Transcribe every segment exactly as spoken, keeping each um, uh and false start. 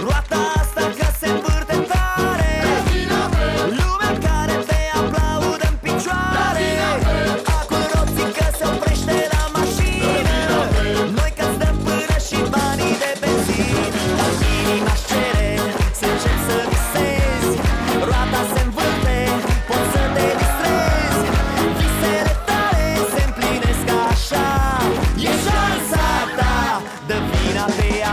Roata asta că se învârte tare, lumea care te aplaudă în picioare. Acolo ții că se oprește la mașină, noi că stăm până și banii de benzină. Dar inima cere, să încep să visezi. Roata se învârte, poți să te distrezi. Visele tale se împlinesc așa, e șansa ta, dă vina pe ea.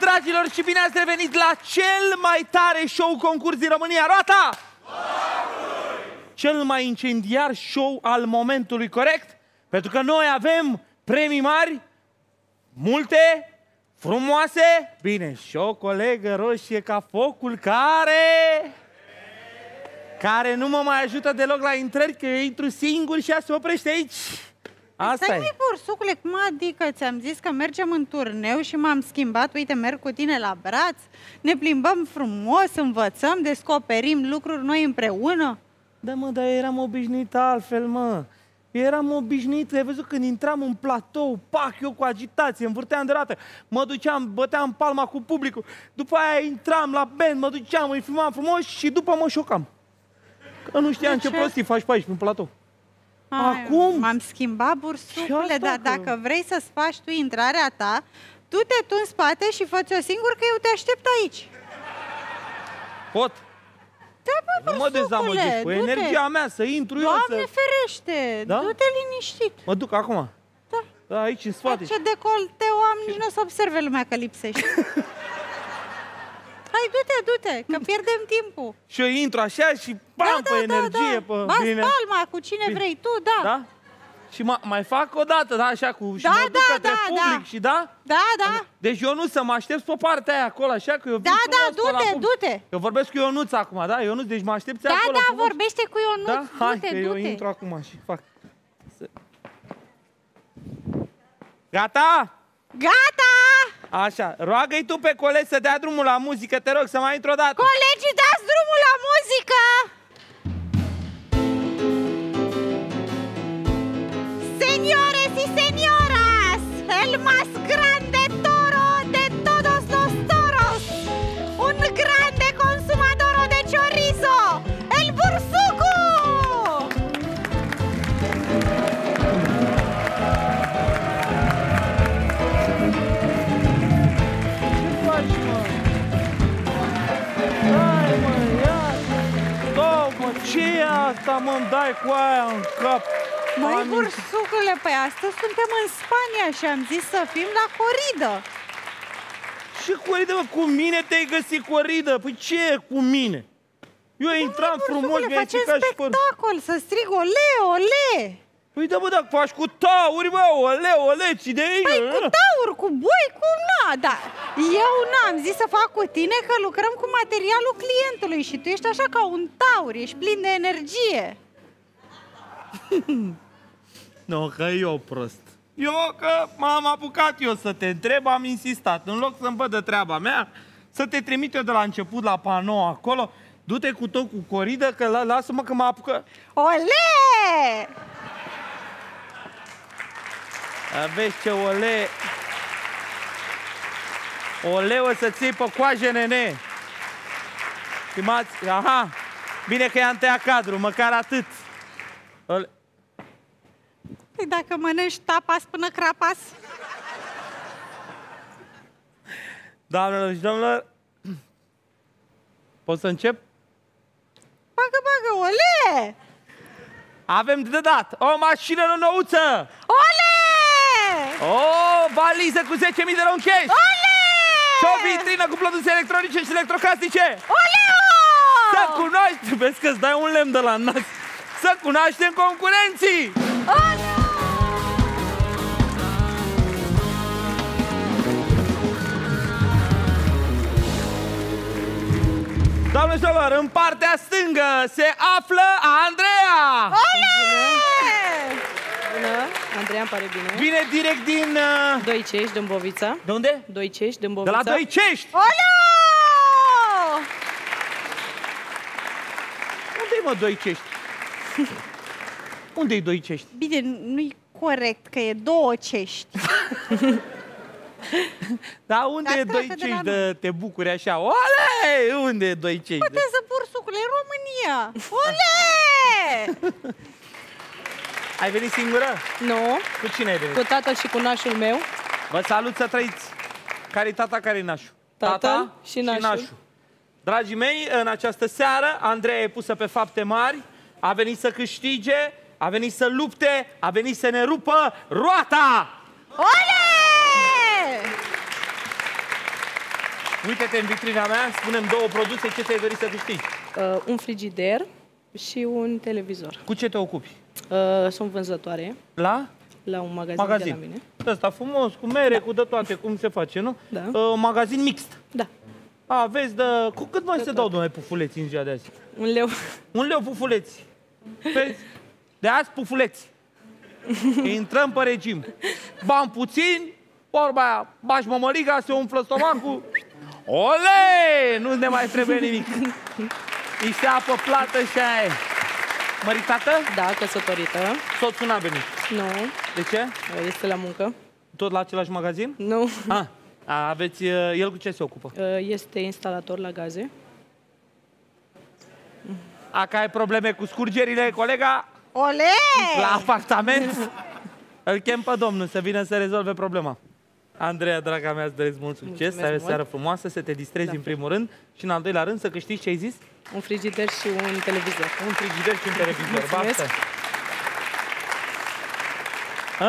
Dragilor, și bine ați revenit la cel mai tare show concurs din România, Roata! Cel mai incendiar show al momentului, corect? Pentru că noi avem premii mari, multe, frumoase, bine, și o colegă roșie ca focul care... care nu mă mai ajută deloc la intrări, că eu intru singur și ea se oprește aici. Asta e. Ursucule, cum adică? Ți-am zis că mergem în turneu și m-am schimbat. Uite, merg cu tine la braț, ne plimbăm frumos, învățăm, descoperim lucruri noi împreună. Da, mă, dar eram obișnuit altfel, mă. Eram obișnuit, ai văzut, când intram în platou, pac, eu cu agitație, învârteam de rată, mă duceam, băteam palma cu publicul, după aia intram la band, mă duceam, îi filmam frumos și după mă șocam. Că nu știam ce prostii faci pe aici, în platou. Ai, acum? M-am schimbat, bursucule, dar că... dacă vrei să-ți faci tu intrarea ta, tu te tu în spate și fă-ți-o singur, că eu te aștept aici. Pot? Da, bă, nu mă dezamăgești, cu energia mea să intru eu. Doamne ferește, da? Du-te liniștit. Mă duc acum. Da. Da, aici în spate. Ce decolteu am, nici nu o să observe lumea că lipsești. Hai, du-te, du-te, că pierdem timpul. Și eu intru așa și bam, da, da, pe da, energie, da. Pe bas bine. Palma cu cine bine. Vrei tu, da. Da? Și ma, mai fac o dată, da, așa, cu, și da, mă duc da, către da, public da. Și da? Da, da. Deci eu nu să mă aștept pe partea aia acolo, așa, că eu da, da, du-te, du-te. Eu vorbesc cu Ionuț acum, da, Ionuț, deci mă aștepți da, acolo. Da, da, vorbește cu Ionuț, da? Hai, du-te, du-te. Eu intru acum și fac. Gata? Gata! Așa, roagă-i tu pe colegi să dea drumul la muzică, te rog, să mai intru o dată. Colegii, dați drumul la muzică! Señores y señoras, el más grande toro de todos los toros, un grande consumador de chorizo, el bursucu! Ce asta, mă-mi dai cu aia în cap? Măi, bursucule, păi astăzi suntem în Spania și am zis să fim la coridă. Ce coridă, mă? Cu mine te-ai găsit coridă? Păi ce e cu mine? Eu intram frumos, mi-ai stricat și părul. Spectacol, să strig ole, ole! Păi da, bă, dacă faci cu tauri, bă, ole, ole, ți de ei? Păi cu tauri, cu boi, cu na, da. Eu n-am zis să fac cu tine că lucrăm cu materialul clientului și tu ești așa ca un taur, ești plin de energie. Nu, că eu prost. Eu că m-am apucat eu să te întreb, am insistat. În loc să-mi văd de treaba mea, să te trimit eu de la început la panou acolo, du-te cu tot cu coridă, că lasă-mă că mă apucă. Ole! Aveți ce ole... Ole, o să ții pe coajă, nene! Stimați, aha! Bine că i-am tăiat cadru, măcar atât! Ole. Păi dacă mănânci tapas până crapas? Doamnelor și domnilor, pot să încep? Bagă, bagă, ole! Avem de dat o mașină nouță! Ole! O valiză cu zece mii de lei în cash! Ole! Și o vitrină cu produse electronice și electrocasnice! Oleo! Să cunoaștem, vezi că-ți dai un lemn de la nas. Să cunoaștem concurenții! Oleo! Doamne și doamnelor, în partea stângă se află Andreea! Bună! Andreea, îmi pare bine. Vine direct din... Uh... Doicești, Dâmbovița. De unde? Doicești, Dâmbovița. De la Doicești! Olea! Unde-i, mă, Doicești? Unde-i Doicești? Bine, nu-i corect, că e două cești. Dar unde e Doicești de te bucuri așa? Ole! Unde e Doicești? Poate să pur sucule, în România! Ole! Ai venit singură? Nu. Cu cine ai venit? Cu tatăl și cu nașul meu. Vă salut, să trăiți! Care-i tata, care-i nașul? Tata, tata și nașul. Și nașul. Dragii mei, în această seară, Andreea e pusă pe fapte mari, a venit să câștige, a venit să lupte, a venit să ne rupă roata! Ole! Uite-te în vitrina mea, spunem două produse, ce ți-ai dorit să câștigi? Uh, un frigider și un televizor. Cu ce te ocupi? Uh, sunt vânzătoare. La? La un magazin, magazin. de la mine. Ăsta frumos, cu mere, da. cu de toate, cum se face, nu? Da. Uh, magazin mixt. Da. A, vezi, dă... Cu cât mai se dau, domnule, pufuleți în ziua de azi? Un leu. Un leu pufuleți. Vezi? De azi pufuleți. Intrăm pe regim. Bani puțin, vorba aia, bași mămăliga, se umflă stomacul. Ole! Nu ne mai trebuie nimic. Niște apă plată și aia e. Măritată? Da, căsătorită. Soțul n-a venit? Nu. De ce? Este la muncă. Tot la același magazin? Nu. Ah. Aveți, el cu ce se ocupă? Este instalator la gaze. Dacă ai probleme cu scurgerile, colega, Ole! la apartament, îl chem pe domnul să vină să rezolve problema. Andreea, draga mea, îți doresc mult succes, să ai o seară frumoasă, să te distrezi da. în primul rând și în al doilea rând să câștigi ce ai zis? Un frigider și un televizor. Un frigider și un televizor. Basta.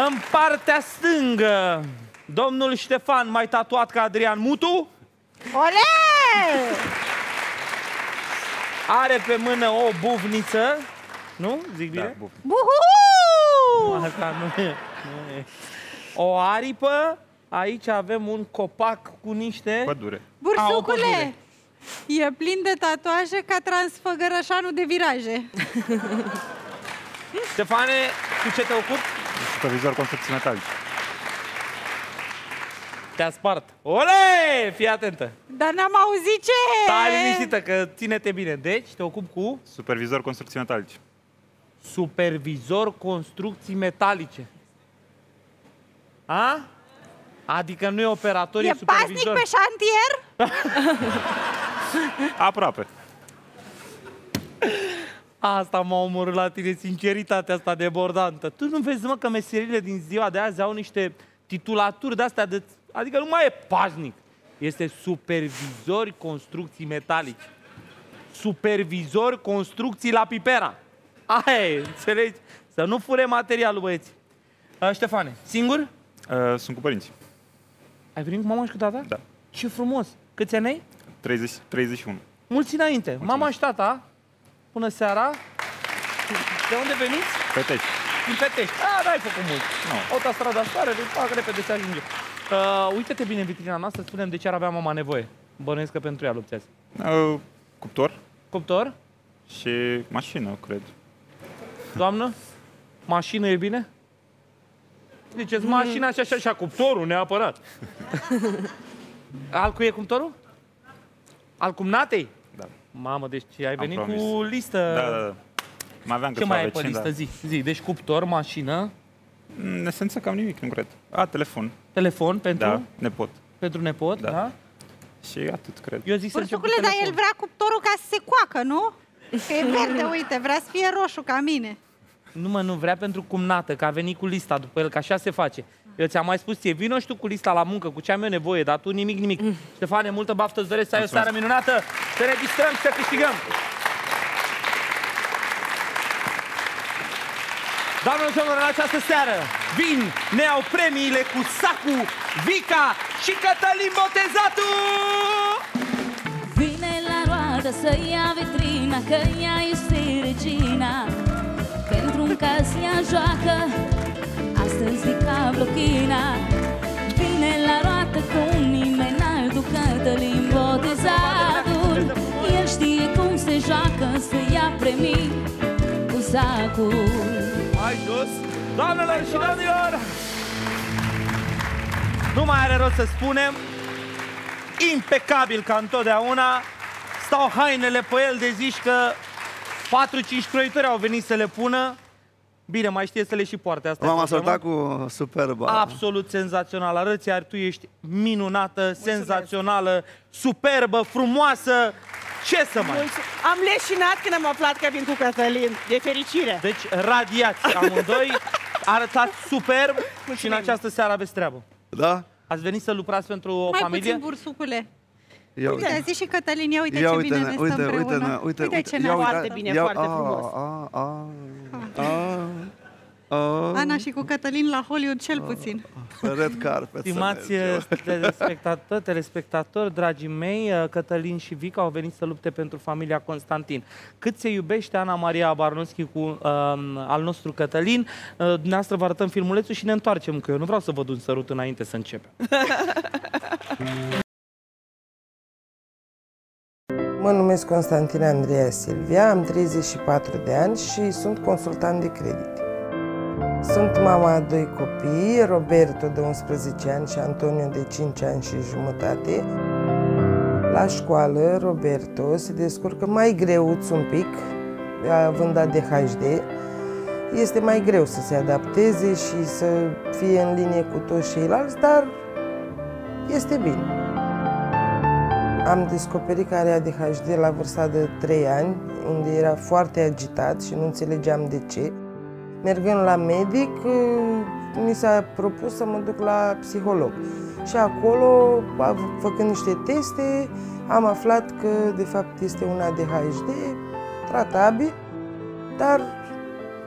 În partea stângă, domnul Ștefan, mai tatuat ca Adrian Mutu. Ole! Are pe mână o bufniță. Nu? Zic bine? Da, Buhuhu! Nu, asta nu e. Nu e. O aripă. Aici avem un copac cu niște... Pădure. Bursucule! E plin de tatuaje ca Transfăgărășanul de viraje. Ștefane, cu ce te ocupi? Supervisor construcții metalice. Te-a spart. Ole! Fii atentă! Dar n-am auzit ce! Stai liniștită, că ține-te bine. Deci, te ocupi cu... Supervisor construcții metalice. Supervisor construcții metalice. A? Adică nu e operator, e, e supervisor. E pasnic pe șantier? Aproape. Asta m-a omorât la tine, sinceritatea asta debordantă. Tu nu vezi, mă, că meserile din ziua de azi au niște titulaturi de-astea de... Adică nu mai e pasnic. Este supervisor construcții metalice. Supervisor construcții la pipera. Aia e, înțelegi? Să nu fure materialul, băieți. A, Ștefane, singur? Uh, sunt cu părinții. Ai venit cu mama și cu tata? Da. Ce frumos! Câți ani ai? treizeci, treizeci și unu. Mulți înainte. Mulțumesc. Mama și tata, până seara. De unde veniți? Fetești. Din Fetești. Ah, n-ai făcut mult. No. O ta strada soare, fac repede să ajunge. Uh, Uite-te bine în vitrina noastră, spunem de ce ar avea mama nevoie. Bănuiesc că pentru ea luptează. Uh, cuptor. Cuptor? Și mașină, cred. Doamnă, mașină e bine? Ziceți, mașina și așa și a cuptorul, neapărat. Al cui e cuptorul? Al cumnatei? Da. Mamă, deci ai venit cu listă. Da, da, da. Mai aveam câțiva vecini, ce mai ai pe listă? Zi, zi. Deci cuptor, mașină? În esență cam nimic, nu cred. A, telefon. Telefon pentru? Da, nepot. Pentru nepot, da. da. Și atât, cred. Eu zic să încep cu telefon. Dar el vrea cuptorul ca să se coacă, nu? Că e verde, uite, vrea să fie roșu ca mine. Nu, mă, nu vrea pentru cumnată, că a venit cu lista după el, că așa se face. Eu ți-am mai spus ție, vino și tu cu lista la muncă, cu ce am eu nevoie, dar tu nimic, nimic. Mm. Ștefane, multă baftă, îți doresc să ai o seară minunată, să ne distrăm și să câștigăm. Doamnelor și domnilor, în această seară vin, ne au premiile cu Sacu, Vica și Cătălin Botezatu! Vine la roadă să ia vitrina, că ea este regina. Pentru-un caz ea joacă, astăzi Vica Blochina. Vine la roată cu un nimenal, Cătălin Botezatul. El știe se joacă, se ia premii cu sacul. Hai jos! Doamnelor și domnilor! Nu mai are rost să spunem, impecabil ca întotdeauna, stau hainele pe el de zici că patru-cinci croitori au venit să le pună. Bine, mai știe să le și poarte. Asta m-am asaltat cu superbă. Absolut senzațional arăți, iar tu ești minunată, mulțumesc, senzațională, superbă, frumoasă. Ce să mai... Am leșinat când am aflat că vin cu Cătălin. De fericire. Deci radiați amândoi, arătați superb. Mulțumesc. Și în această seară aveți treabă. Da? Ați venit să lucrați pentru o mai familie? Mai puțin bursucule. Ia uite, uite. A zis și Cătălin, ia uite ia ce uite bine ne stă împreună. Uite, uite, uite, uite ce ne foarte bine, ia, foarte frumos. A, a, a, a, a. Ana și cu Cătălin la Hollywood, cel puțin. Red carpet. Stimați telespectatori, telespectatori, dragii mei, Cătălin și Vica au venit să lupte pentru familia Constantin. Cât se iubește Ana Maria Barnoschi cu uh, al nostru Cătălin, uh, dumneavoastră vă arătăm filmulețul și ne întoarcem, că eu nu vreau să vă duc un sărut înainte să începem. Mă numesc Constantin Andreea Silvia, am treizeci și patru de ani și sunt consultant de credit. Sunt mama a doi copii, Roberto de unsprezece ani și Antonio de cinci ani și jumătate. La școală, Roberto se descurcă mai greuț un pic, având A D H D. Este mai greu să se adapteze și să fie în linie cu toți ceilalți, dar este bine. Am descoperit că are A D H D la vârsta de trei ani, unde era foarte agitat și nu înțelegeam de ce. Mergând la medic, mi s-a propus să mă duc la psiholog. Și acolo, făcând niște teste, am aflat că de fapt este un A D H D tratabil, dar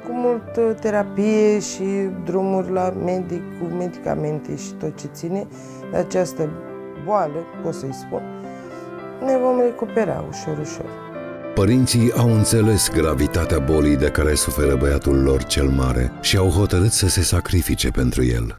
cu multă terapie și drumuri la medic, cu medicamente și tot ce ține de această boală, pot să-i spun. Ne vom recupera ușor, ușor. Părinții au înțeles gravitatea bolii de care suferă băiatul lor cel mare și au hotărât să se sacrifice pentru el.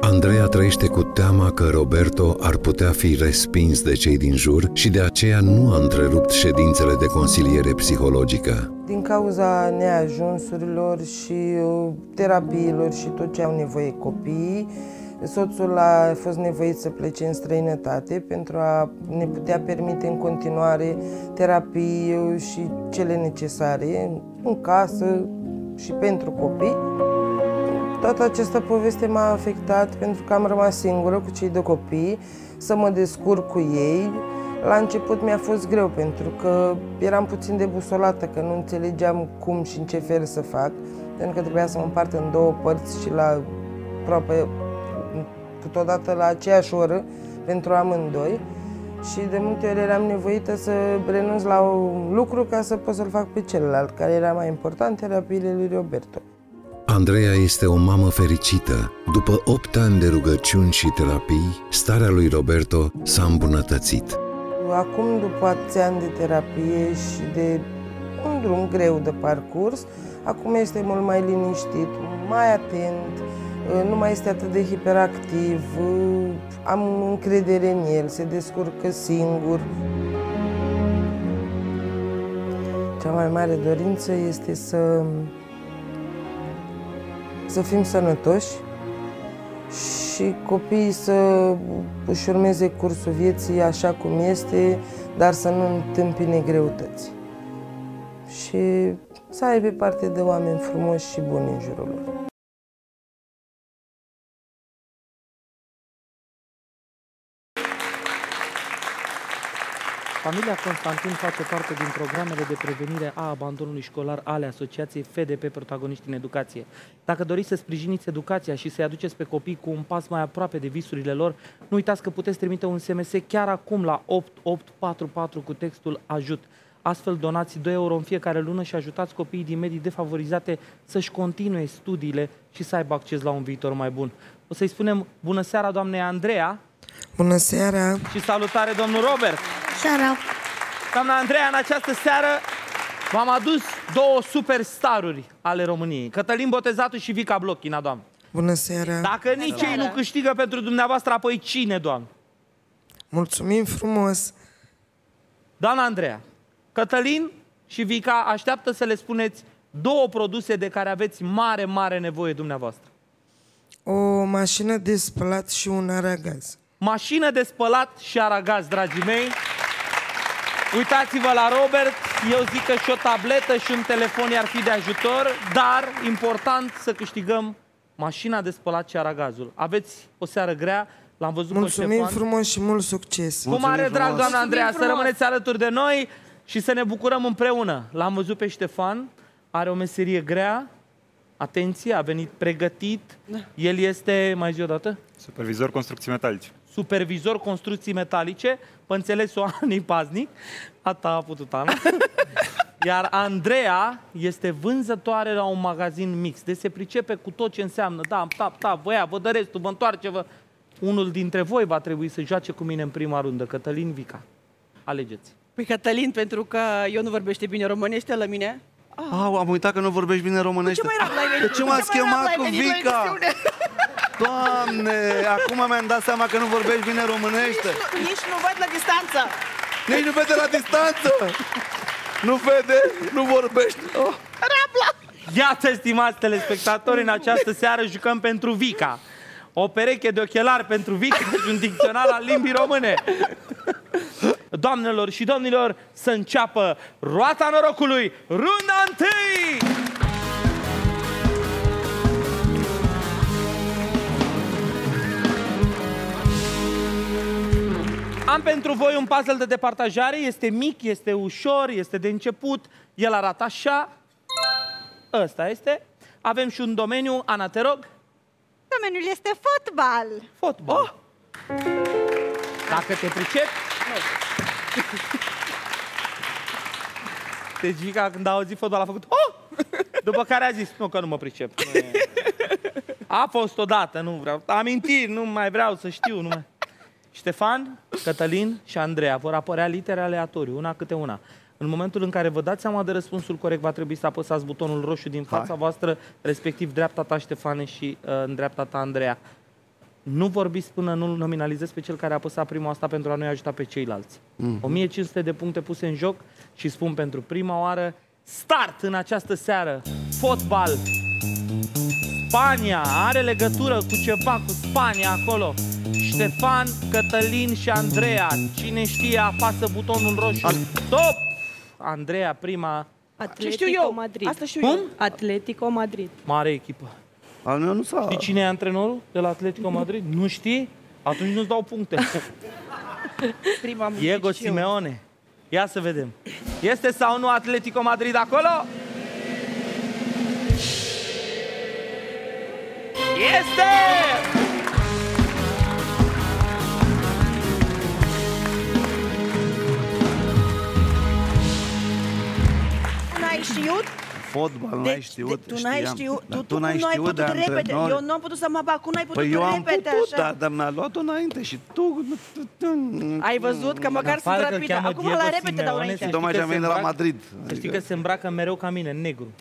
Andreea trăiește cu teama că Roberto ar putea fi respins de cei din jur și de aceea nu a întrerupt ședințele de consiliere psihologică. Din cauza neajunsurilor și terapiilor și tot ce au nevoie copiii, soțul a fost nevoit să plece în străinătate pentru a ne putea permite în continuare terapii și cele necesare în casă și pentru copii. Toată această poveste m-a afectat pentru că am rămas singură cu cei doi copii, să mă descurc cu ei. La început mi-a fost greu pentru că eram puțin debusolată, că nu înțelegeam cum și în ce fel să fac, pentru că trebuia să mă împart în două părți și la aproape câteodată la aceeași oră, pentru amândoi. Și de multe ori eram nevoită să renunț la un lucru ca să pot să-l fac pe celălalt, care era mai important, terapiile lui Roberto. Andreea este o mamă fericită. După opt ani de rugăciuni și terapii, starea lui Roberto s-a îmbunătățit. Acum, după atâția ani de terapie și de un drum greu de parcurs, acum este mult mai liniștit, mai atent, nu mai este atât de hiperactiv, am încredere în el, se descurcă singur. Cea mai mare dorință este să, să fim sănătoși și copiii să își urmeze cursul vieții așa cum este, dar să nu întâmpine greutăți. Și să aibă parte de oameni frumoși și buni în jurul lor. Familia Constantin face parte din programele de prevenire a abandonului școlar ale asociației F D P Protagoniști în Educație. Dacă doriți să sprijiniți educația și să-i aduceți pe copii cu un pas mai aproape de visurile lor, nu uitați că puteți trimite un S M S chiar acum la opt opt patru patru cu textul AJUT. Astfel donați doi euro în fiecare lună și ajutați copiii din medii defavorizate să-și continue studiile și să aibă acces la un viitor mai bun. O să-i spunem bună seara, doamnei Andreea! Bună seara! Și salutare, domnul Robert! Seara! Doamna Andreea, în această seară v-am adus două superstaruri ale României, Cătălin Botezatu și Vica Blochina, doamnă. Bună seara! Dacă nici seara. Ei nu câștigă pentru dumneavoastră, apoi cine, doamnă? Mulțumim frumos! Doamna Andreea, Cătălin și Vica așteaptă să le spuneți două produse de care aveți mare, mare nevoie dumneavoastră. O mașină de spălat și un aragaz. Mașină de spălat și aragaz, dragii mei. Uitați-vă la Robert, eu zic că și o tabletă și un telefon i-ar fi de ajutor, dar important să câștigăm mașina de spălat și aragazul. Aveți o seară grea, l-am văzut pe Ștefan. Mulțumim frumos și mult succes! Cu mare drag, doamna Andreea, să rămâneți alături de noi și să ne bucurăm împreună. L-am văzut pe Ștefan, are o meserie grea, atenție, a venit pregătit, el este, mai zi o dată? Supervisor construcții metalice. Supervisor construcții metalice, pe înțelesul Anei Paznic, a ta a putut Ana. Iar Andreea este vânzătoare la un magazin mix, deci se pricepe cu tot ce înseamnă, da, tap, tap, vă ia, vă dăresc, tu vă întoarce-vă. Unul dintre voi va trebui să joace cu mine în prima rundă, Cătălin, Vica, alegeți. Păi Cătălin, pentru că eu nu vorbește bine românește la mine. Au, am uitat că nu vorbești bine românește. De ce m-ați chemat cu Vica? Doamne, acum mi-am dat seama că nu vorbești bine românește. Nici nu, nici nu văd la distanță. Nici nu vede la distanță. Nu vede, nu vorbești. Oh. Iată, stimați telespectatori, în această seară jucăm pentru Vica. O pereche de ochelari pentru Vica și un dicționar al limbii române. Doamnelor și domnilor, să înceapă Roata Norocului, runda întâi! Am pentru voi un puzzle de departajare, este mic, este ușor, este de început, el arată așa, ăsta este. Avem și un domeniu, Ana, te rog. Domeniul este fotbal. Fotbal. Oh! Dacă te pricepi. Deci Vica, când a auzit fotbal, a făcut oh! După care a zis, nu, că nu mă pricep. Nu e... A fost odată, nu vreau amintiri, nu mai vreau să știu, nu mai... Ștefan, Cătălin și Andreea vor apărea litere aleatoriu, una câte una. În momentul în care vă dați seama de răspunsul corect, va trebui să apăsați butonul roșu din fața Hai. voastră, respectiv dreapta ta, Ștefane, și uh, în dreapta ta, Andreea. Nu vorbiți până nu nominalizez pe cel care a apăsat prima asta pentru a nu-i ajuta pe ceilalți. Mm-hmm. o mie cinci sute de puncte puse în joc și spun pentru prima oară start în această seară. Fotbal. Spania are legătură cu ceva cu Spania acolo. Ștefan, Cătălin și Andreea. Cine știe apasă butonul roșu. Stop! Andreea prima. Atletico, ce știu eu? Madrid. Asta știu eu. Atletico Madrid. Mare echipă. Al meu nu știi cine e antrenorul de la Atletico Madrid? Nu știi? Atunci nu-ți dau puncte. Prima Diego Simeone. Ia să vedem. Este sau nu Atletico Madrid acolo? Este! Nu ai știut? Fotbal, nu ai știut, tu n-ai știut, tu nu ai putut repede, eu nu am putut să mă bag, cum n-ai putut repede așa? Păi eu am putut, da, dar mi-a luat-o înainte și tu... Ai văzut că măcar sunt rapidă, acum la repede dau înainte. Domnul și-am venit de la Madrid. Știi că se îmbracă mereu ca mine, negru.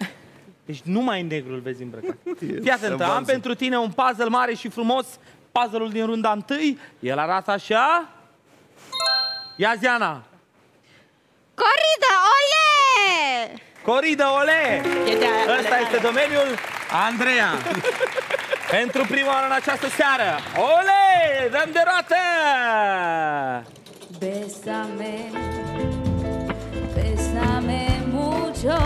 Deci numai negru îl vezi îmbrăcat. Fii atent, am pentru tine un puzzle mare și frumos, puzzle-ul din runda întâi, el arată așa... Ia zi, Ana! Corida, ole! Corida, ole! Ăsta este domeniul Andreea. Pentru prima oară în această seară. Ole! Dăm de roată! Besame, besame mucho.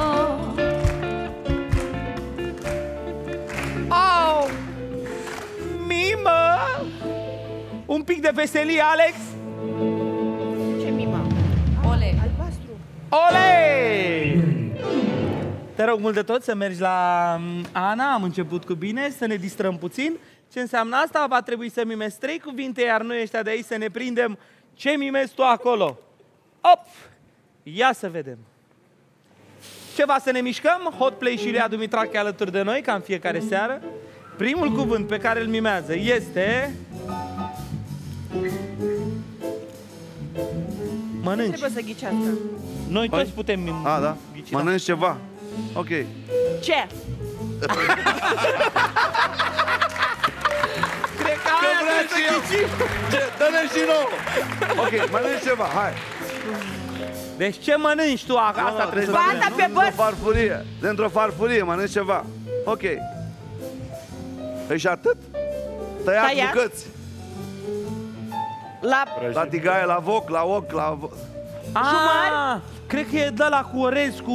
Au! Mimă! Un pic de veselie, Alex! Ce mimă? Ole! Albastru! Ole! Te rog mult de tot să mergi la Ana, am început cu bine, să ne distrăm puțin. Ce înseamnă asta? Va trebui să mimezi trei cuvinte, iar noi ăștia de aici să ne prindem ce mimezi tu acolo. Op! Ia să vedem. Ceva să ne mișcăm, Hotplay și Iulia Dumitrache alături de noi, ca în fiecare seară. Primul cuvânt pe care îl mimează este... Mănânci. Nu trebuie să ghicească. Noi toți putem mimea. A, da? Mănânci ceva. Ok. Ce? Cred că aia trebuie să ghicim. Dă-ne și nouă. Ok, mănânci ceva, hai. Deci ce mănânci tu? Asta no, trebuie să mănânci. Asta pe băs? Farfurie. Dintr-o farfurie mănânci ceva. Ok. Și atât? Tăiat, Tăiat. bucăți. La... la tigaie, la voc, la oc, la... Ah, cred că e de la cu orez, cu...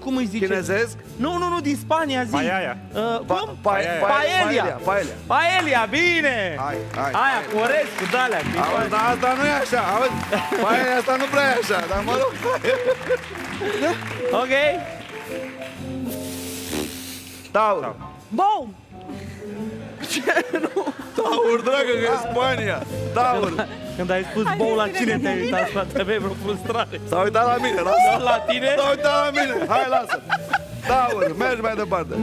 cum îi zice? Chinezesc? Nu, nu, nu, din Spania, zi. Paella. Uh, cum? Pa paella. Paella. Paella. Paella, bine! Hai, hai, aia, cu orez, cu dalea. Auzi, dar asta nu e așa, auzi? Paella asta nu prea e așa, dar mă rog. Ok? Taur. Bom! Taur, dragă, că e Spania. Taur. Când ai spus bou, la cine te-ai uitat, frate? Aveai vreo frustrare. S-a uitat la mine, lasă. La tine? S-a uitat la mine, hai, lasă. Taur, mergi mai departe.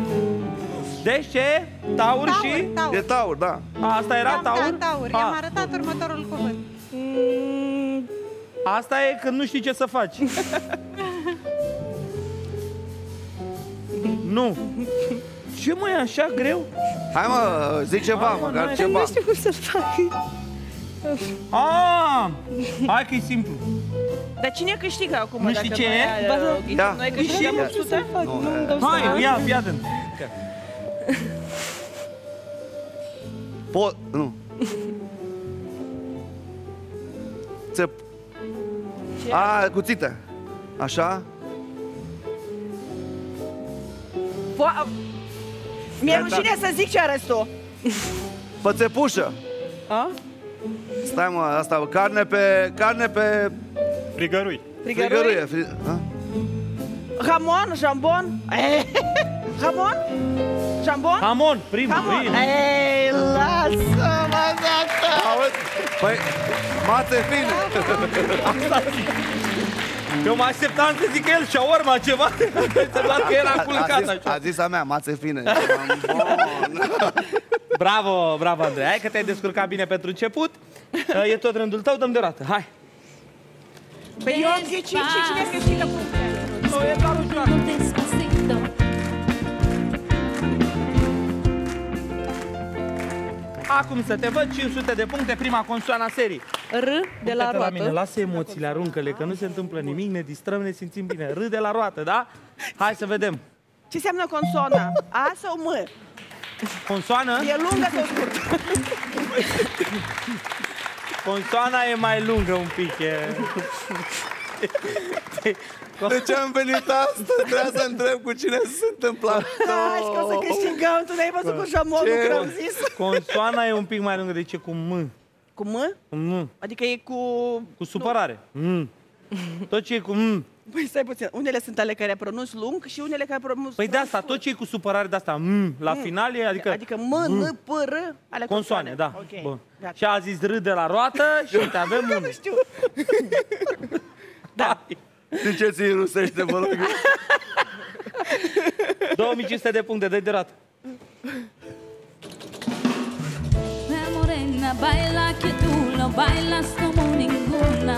Deci ce? Taur și? E taur, da. Asta era taur? Da, taur. I-am arătat următorul cuvânt. Asta e când nu știi ce să faci. Nu. Ce mă, e așa greu? Hai mă, zic ceva, măcar ceva. Nu știu cum să-l fac. Aaaa! Hai că e simplu. Dar cine câștigă acum? Nu știi ce e? Noi câștigăm o sută? Hai, ia, ia dă-mi. Pot, nu. Țep. A, cuțită. Așa. Mi-e rușine să zic ce arăți tu. Pățepușă. A? Stai mă, asta, carne pe... carne pe... Frigărui. Frigăruie. Hamon, jambon. Hamon? Jambon? Hamon, primul, primul. Ei, lasă-mă de asta. Păi, mate fine. Asta zic. Eu mă așteptam să zic el șaorma, ceva. Să văd că era culcat. A zis a mea, mate fine. Bravo, bravo, Andreea. Hai că te-ai descurcat bine pentru început. E tot rândul tău, dăm deodată. Hai. Păi eu am zis cine câștigă punctele. Nu, e doar un joc. Acum să te văd, cinci sute de puncte, prima consoana serii. R de la roată. Lasă emoțiile, aruncă-le, că nu se întâmplă nimic, ne distrăm, ne simțim bine. R de la roată, da? Hai să vedem. Ce înseamnă consoana? A sau M? Consoana? E lungă sau scurtă? Consoana e mai lungă un pic. E... De ce am venit asta? Trebuia să întreb cu cine sunt în platou. Hai că o să câștigăm, tu ne-ai văzut cu jamonul când am zis. Consoana e un pic mai lungă, de ce? Cu M. Cu M? Cu M. Adică e cu... Cu supărare. M. Tot ce e cu M. Păi stai puțin, unele sunt ale care pronunț lung și unele care pronunț... Păi de asta, tot ce e cu supărare de asta, m, la final e, adică... Adică m, n, p, r, ale consoane. Da, bun. Și a zis r de la roată și uite, avem unul. Nu știu. Da. De ce ți-i rusește, mă rog? două mii cinci sute de puncte, dă-i de roată. La morena baila que tu lo bailas como ninguna.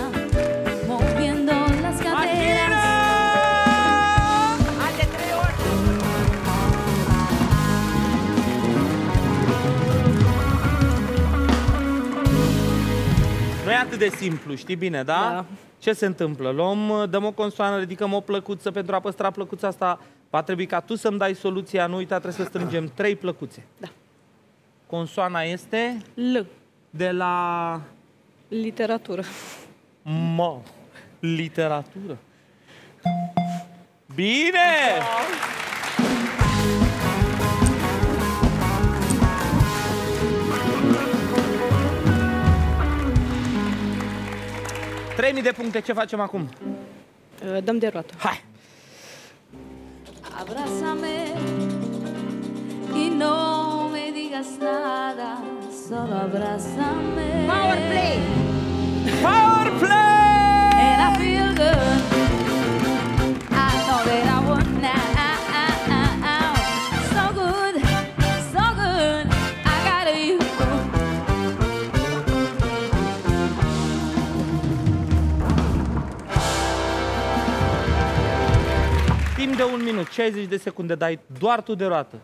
Nu e atât de simplu, știi bine, da? Da. Ce se întâmplă? Luăm, dăm o consoană, ridicăm o plăcuță. Pentru a păstra plăcuța asta va trebui ca tu să-mi dai soluția. Nu uita, trebuie să strângem trei plăcuțe. Da. Consoana este... L. De la... Literatură. M. Literatură. Bine! Da. trei mii de puncte, ce facem acum? Dăm de roată. Hai! Abrázame y no me digas nada, solo abrázame. Power play! Power play! And I feel good. I know that I want now. So good, so good. I got you. Timp de un minut, șaizeci de secunde, dai doar tu de roată.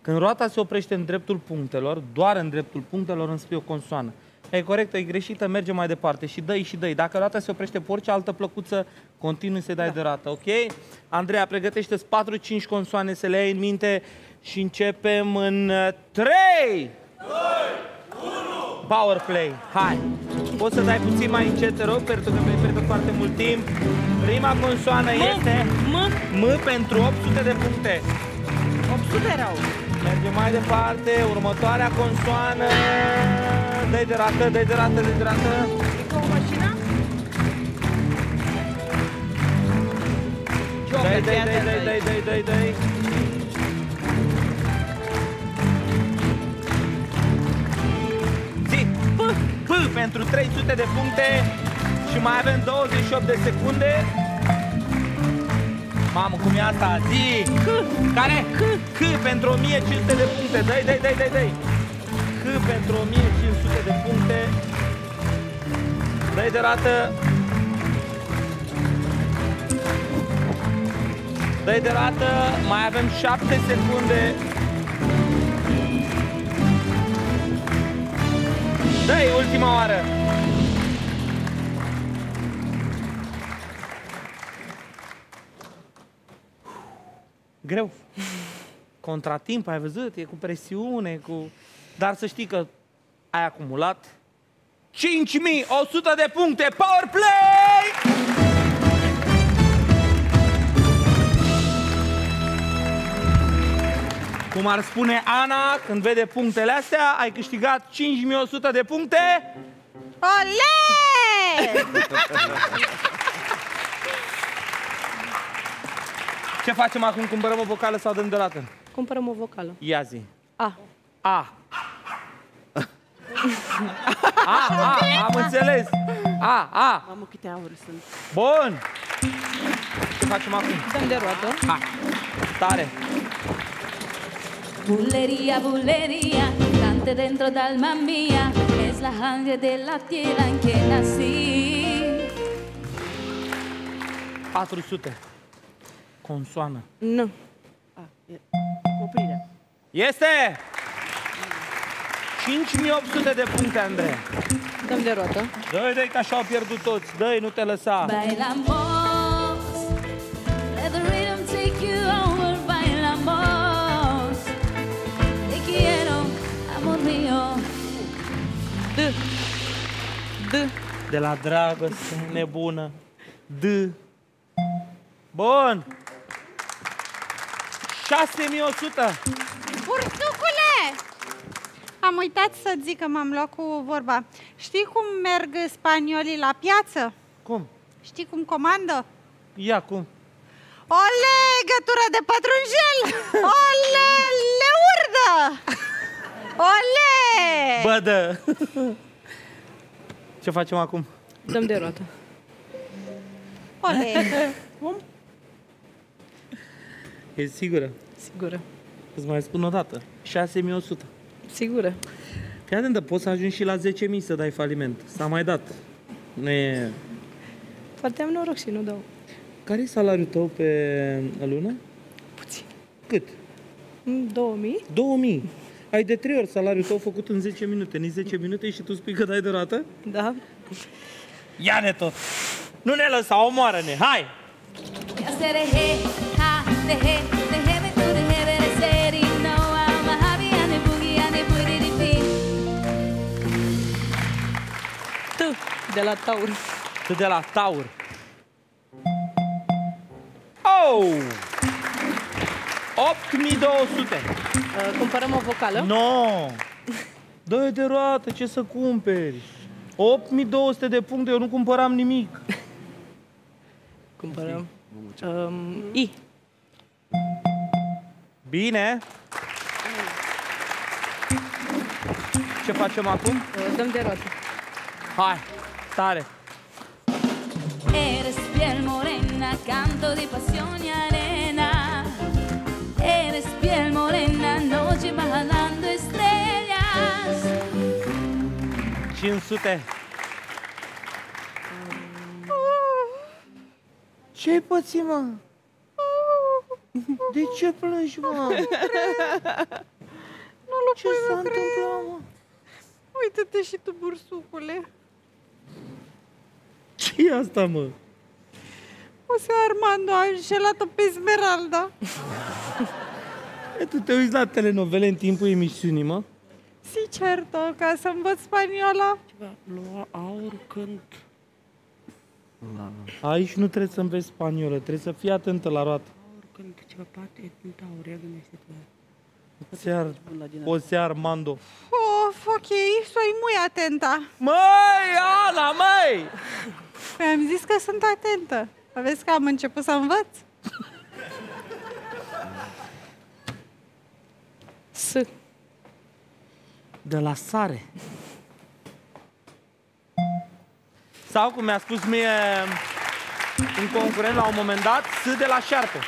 Când roata se oprește în dreptul punctelor, doar în dreptul punctelor, îmi spui o consoană. e corectă, e greșită, merge mai departe și dă-i și dă-i. Dacă o dată se oprește pe orice altă plăcuță, continui să-i dai da. de rată, ok? Andreea, pregătește-ți patru cinci consoane să le ai în minte și începem în trei, doi, unu. Power play, hai! Poți să dai puțin mai încet, te rog, pentru că mi-ai pierdut foarte mult timp. Prima consoană M este M. M pentru opt sute de puncte. opt sute erau. Mergem mai departe, următoarea consoană. Dă-i de rată, dă-i de rată, dă-i de rată. E ca o mașină? Dă-i, dă-i, dă-i, dă-i, dă-i, dă-i, dă-i. Zi, P, P pentru trei sute de puncte. Și mai avem douăzeci și opt de secunde. Mamă, cum e asta? Zi! C. Care? C. C pentru o mie cinci sute de puncte. Dă-i, dă-i, dă-i, dă-i, dă-i. C pentru o mie cinci sute de puncte. Dă-i de rată. Dă-i de rată. Mai avem șapte secunde. Dă-i ultima oară. Greu. Contratimp, ai văzut? E cu presiune, cu... Dar să știi că ai acumulat cinci mii o sută de puncte. Power play! Cum ar spune Ana, când vede punctele astea, ai câștigat cinci mii o sută de puncte. Ole! Ce facem acum? Cumpărăm o vocală sau dăm de rată? Cumpărăm o vocală. Ia zi. A. A. A, a, am înțeles. A, a. Mamă, câte auri sunt. Bun. Ce facem acum? Dăm de roată. Ha. Tare. Bulería, bulería, cante dentro de alma mía, es la sangre de la tierra en que nací. patru sute. Consoană. Nu. A, e... Oprire. Este! cinci mii opt sute de puncte, Andreea. Dăm de rotă. Dă-i, dă-i, că așa au pierdut toți. Dă-i, nu te lăsa. Bailamos, let the rhythm take you over. Bailamos, te quiero, amor mio. D. D. De la dragoste nebună. D. Bun. șase mii o sută. Bursucule! Am uitat să zic că m-am luat cu vorba. Știi cum merg spaniolii la piață? Cum? Știi cum comandă? Ia, cum? O legătură de pătrunjel! Ole, le urdă! Ole! Bădă! Ce facem acum? Dăm de roată. Ole! Cum? E sigură? Sigură. Îți mai spun o dată. șase mii o sută. Sigură. Fii atentă, poți să ajungi și la zece mii să dai faliment. S-a mai dat. Nu e... Poate am noroc și nu dau. Care e salariul tău pe lună? Puțin. Cât? două mii. două mii. Ai de trei ori salariul tău făcut în zece minute. Nici zece minute și tu spui că dai de rată? Da. Ia-ne tot! Nu ne lăsa, omoară-ne! Hai! De la Taur. De la Taur. Oh! opt mii două sute. Uh, cumpărăm o vocală? No! Dă-i de roată, ce să cumperi? opt mii două sute de puncte, eu nu cumpăram nimic. Cumpărăm um, I. Bine. Ce facem acum? Uh, dăm de roată. Hai! Tare! Eres piel morena, canto de pasión y arena. Eres piel morena, noche bajando estrellas. cinci sute. Ce-ai pățit, mă? De ce plângi, mă? Nu, ce s-a întâmplat, mă? Uită-te și tu, bursucule. Ce-i asta, mă? O să Armando a înșelat-o pe Esmeralda. E, tu te uiți la telenovele în timpul emisiunii, mă? Si certo, ca să învăț spaniola. Lua aur când... La... Aici nu trebuie să înveți spaniolă, trebuie să fii atentă la roată. Aur când ceva pat, e când aurea gândește tu. O seară, Armando. Of, ok, soi mui atenta. Măi, Ana, măi! Mi-am zis că sunt atentă. Vezi că am început să învăț? S. De la sare. Sau, cum mi-a spus mie un concurent la un moment dat, S de la șarpe.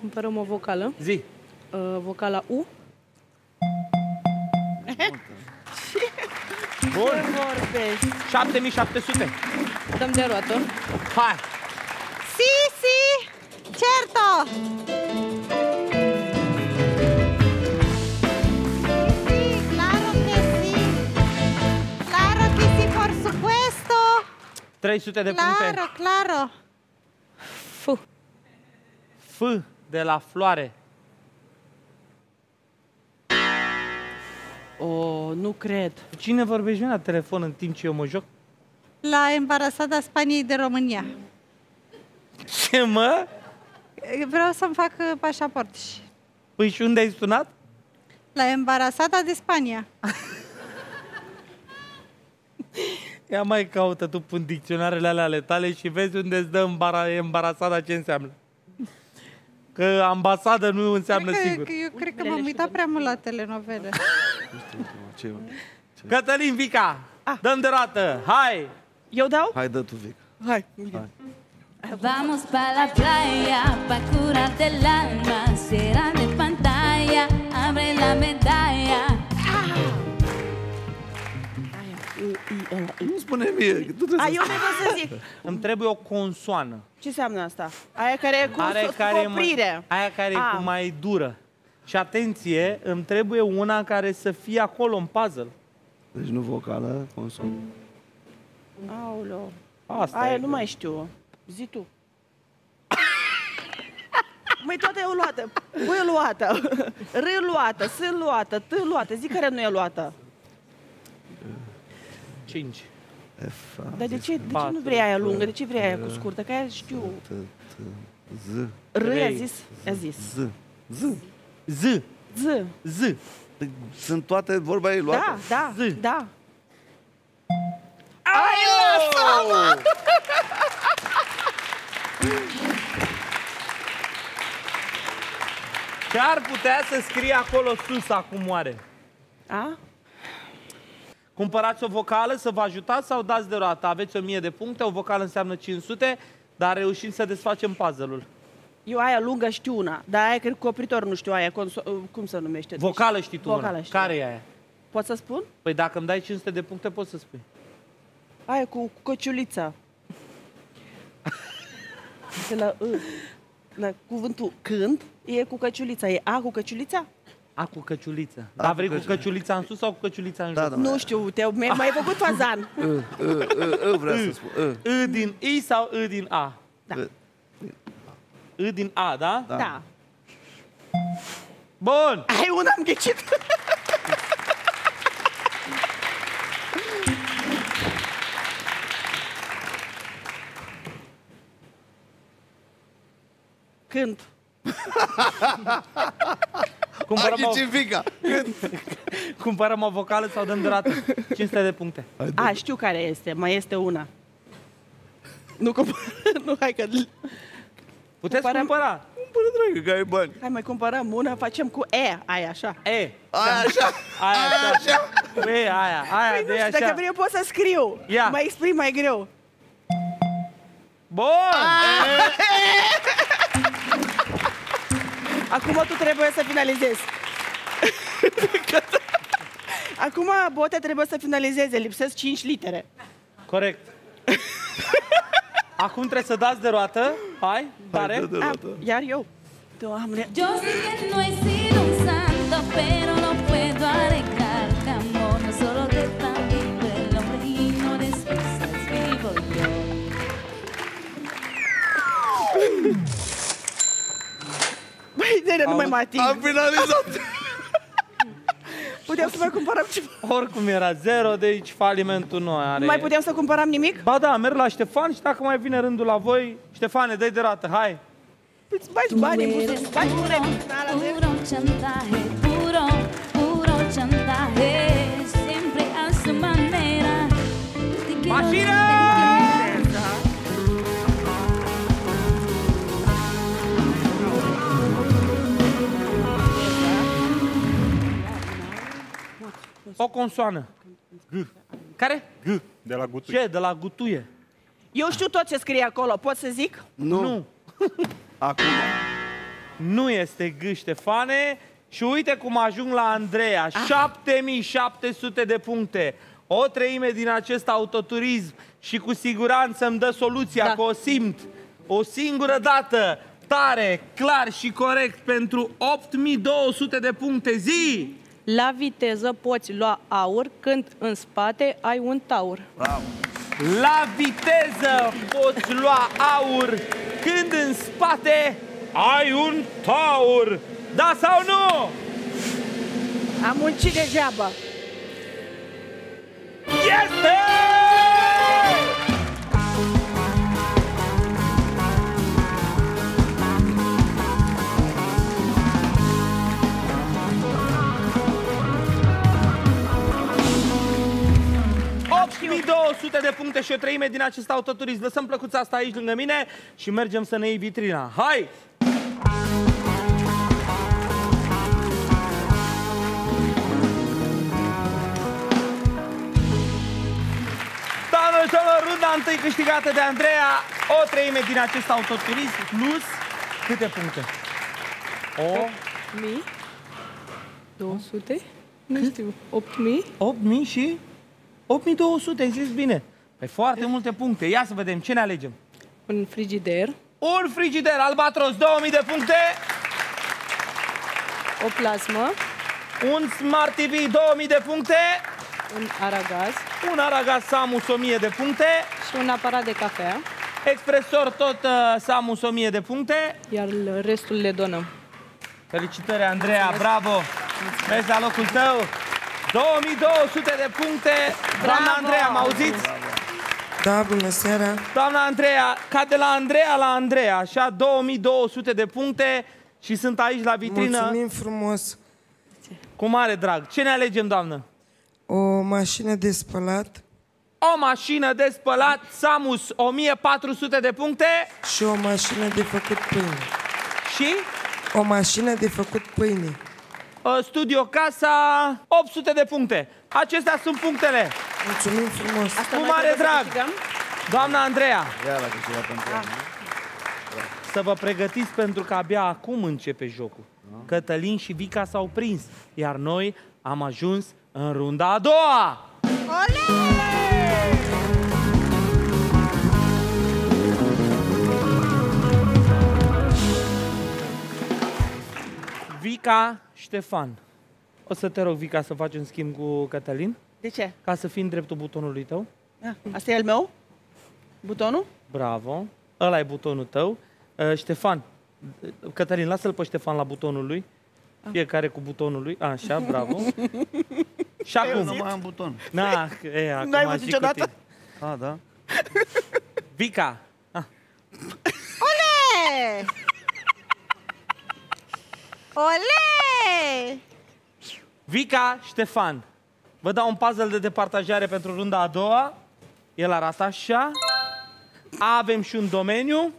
Cumpărăm o vocală. Zi. Uh, vocala U. Bun. șapte mii șapte sute. Dăm de roată. Hai. Si, si, certo. Si, claro que si. Claro que si, por supuesto. trei sute de puncte. Claro, claro. F. F de la floare. Oh, nu cred. Cine vorbește la telefon în timp ce eu mă joc? La Ambasadă Spaniei de România. Ce, mă? Vreau să-mi fac pașaport. Păi și unde ai sunat? La Ambasadă de Spania. Ia mai caută tu în dicționarele alea ale tale și vezi unde îți dă Ambasadă ce înseamnă. Că ambasadă nu înseamnă cred că, sigur. Eu cred că m-am uitat prea mult la telenovele. Cătălin, Vica, ah. dăm de roată, hai! Eu dau? Hai, dă tu, Vica. Hai. Hai. Vamos pa la playa, pa curarte el alma, será de pantalla, abre la medalla. Nu spune mie, tu trebuie să... Eu trebuie să zic. Îmi trebuie o consoană. Ce înseamnă asta? Aia care e cu oprire. Aia care e cu mai dură. Și atenție, îmi trebuie una care să fie acolo în puzzle. Deci nu vocală, consoană. Aoleo. Asta aia nu mai știu. Zi tu. Măi, toată e luată. Bă, e luată. R e luată, S e luată, T e luată. Zi care nu e luată. cinci. Dar de ce nu vrei aia lungă? De ce vrei aia cu scurtă? Că aia știu. R a zis? A zis. Z. Z. Z. Z. Z. Sunt toate vorba ei luate. Da, da, da. Ai lăsat-o! Ce ar putea să scrie acolo sus acum oare? A? Cumpărați o vocală să vă ajutați sau dați de roată? Aveți o mie de puncte, o vocală înseamnă cinci sute, dar reușim să desfacem puzzle-ul. Eu aia lungă știu una, dar aia cred că opritor nu știu aia, cum se numește? Vocală știi tu vocală una. Știu. Care e aia? Poți să spun? Păi dacă îmi dai cinci sute de puncte, poți să spui. Aia cu căciulița. De la, la cuvântul când e cu căciulița, e A cu căciulița? A cu căciuliță. A, dar vrei cu căciulița, căciulița în sus sau cu căciulița în jos? Da, da, nu știu, mi-ai mai făcut fazan. Eu vreau să spun. I din I sau I din A? Da. I din A, da? Da. Bun! Hai, una am ghicit! Când? Cumpărăm o... Cumpărăm o vocală sau dăm de roată cinci sute de puncte. A, știu care este. Mai este una. Nu cumpărăm. Nu, hai că... Puteți cumpăram... cumpăra. Cumpără, dragă, că ai bani. Hai, mai cumpărăm una, facem cu E, aia așa. E. Aia așa. Aia așa. E, aia. Aia, de aia așa. Dacă vreau pot să scriu. Ia. Mai exprim mai greu. Bun. Acum tu trebuie să finalizezi. Acum Botea trebuie să finalizeze. Lipsesc cinci litere. Corect. Acum trebuie să dați de roată. Hai, tare. Iar eu. Doamne. Nu mai mă ating. Am finalizat. Puteam să mai cumpărăm ceva. Oricum era zero, deci falimentul nu are. Nu mai puteam să cumpărăm nimic? Ba da, merg la Ștefan și dacă mai vine rândul la voi, Ștefane, dă-i de rată, hai. Îți bagi banii, îți bagi banii. Mașină! O consoană. G. Care? G. De la gutuie. Ce? De la gutuie. Eu știu tot ce scrie acolo. Pot să zic? Nu. Nu. Acum. Nu este G, Ștefane. Și uite cum ajung la Andreea. șapte mii șapte sute de puncte. O treime din acest autoturism. Și cu siguranță îmi dă soluția, da. Că o simt. O singură dată. Tare, clar și corect. Pentru opt mii două sute de puncte. Zi! La viteză poți lua aur când în spate ai un taur. Bravo. La viteză poți lua aur când în spate ai un taur. Da sau nu? Am muncit degeaba. Este! opt mii două sute de puncte și o treime din acest autoturism. Lăsăm plăcuța asta aici lângă mine și mergem să ne iei vitrina. Hai! Doamnelor și domnilor, runda întâi câștigată de Andreea. O treime din acest autoturism plus câte puncte? opt mii două sute? Nu știu. opt mii? opt mii și... opt mii două sute, ai zis bine. Păi foarte multe puncte. Ia să vedem ce ne alegem. Un frigider. Un frigider, Albatros, două mii de puncte. O plasmă. Un Smart T V, două mii de puncte. Un aragaz. Un aragaz Samus, o mie de puncte. Și un aparat de cafea. Expresor, tot uh, Samus, o mie de puncte. Iar restul le donăm. Felicitări, Andreea, mulțumesc. Bravo! Vezi la locul tău. două mii două sute de puncte. Doamna bravo! Andreea, mă auziți? Da, bună seara. Doamna Andreea, ca de la Andreea la Andreea, așa, două mii două sute de puncte și sunt aici la vitrină. Mulțumim frumos. Cu mare drag. Ce ne alegem, doamnă? O mașină de spălat. O mașină de spălat, Samus, o mie patru sute de puncte. Și o mașină de făcut pâine. Și? O mașină de făcut pâine. Studio Casa, opt sute de puncte. Acestea sunt punctele. Mulțumim frumos. Asta cu mare drag. Doamna Andreea. Ia la câștigat. Să vă pregătiți pentru că abia acum începe jocul. Da. Cătălin și Vica s-au prins, iar noi am ajuns în runda a doua. Ole! Vica, Ștefan. O să te rog, Vica, să faci un schimb cu Cătălin. De ce? Ca să fii în dreptul butonului tău. A, asta e al meu? Butonul? Bravo. Ăla e butonul tău. Uh, Ștefan, Cătălin, lasă-l pe Ștefan la butonul lui. A. Fiecare cu butonul lui. Așa, bravo. Și acum. Eu nu mai am buton. Na, e, acum n-ai văzut niciodată? A, da. Vica. Ah. Ole! Ole! Vica, Ștefan, vă dau un puzzle de departajare pentru runda a doua. El arată așa. Avem și un domeniu.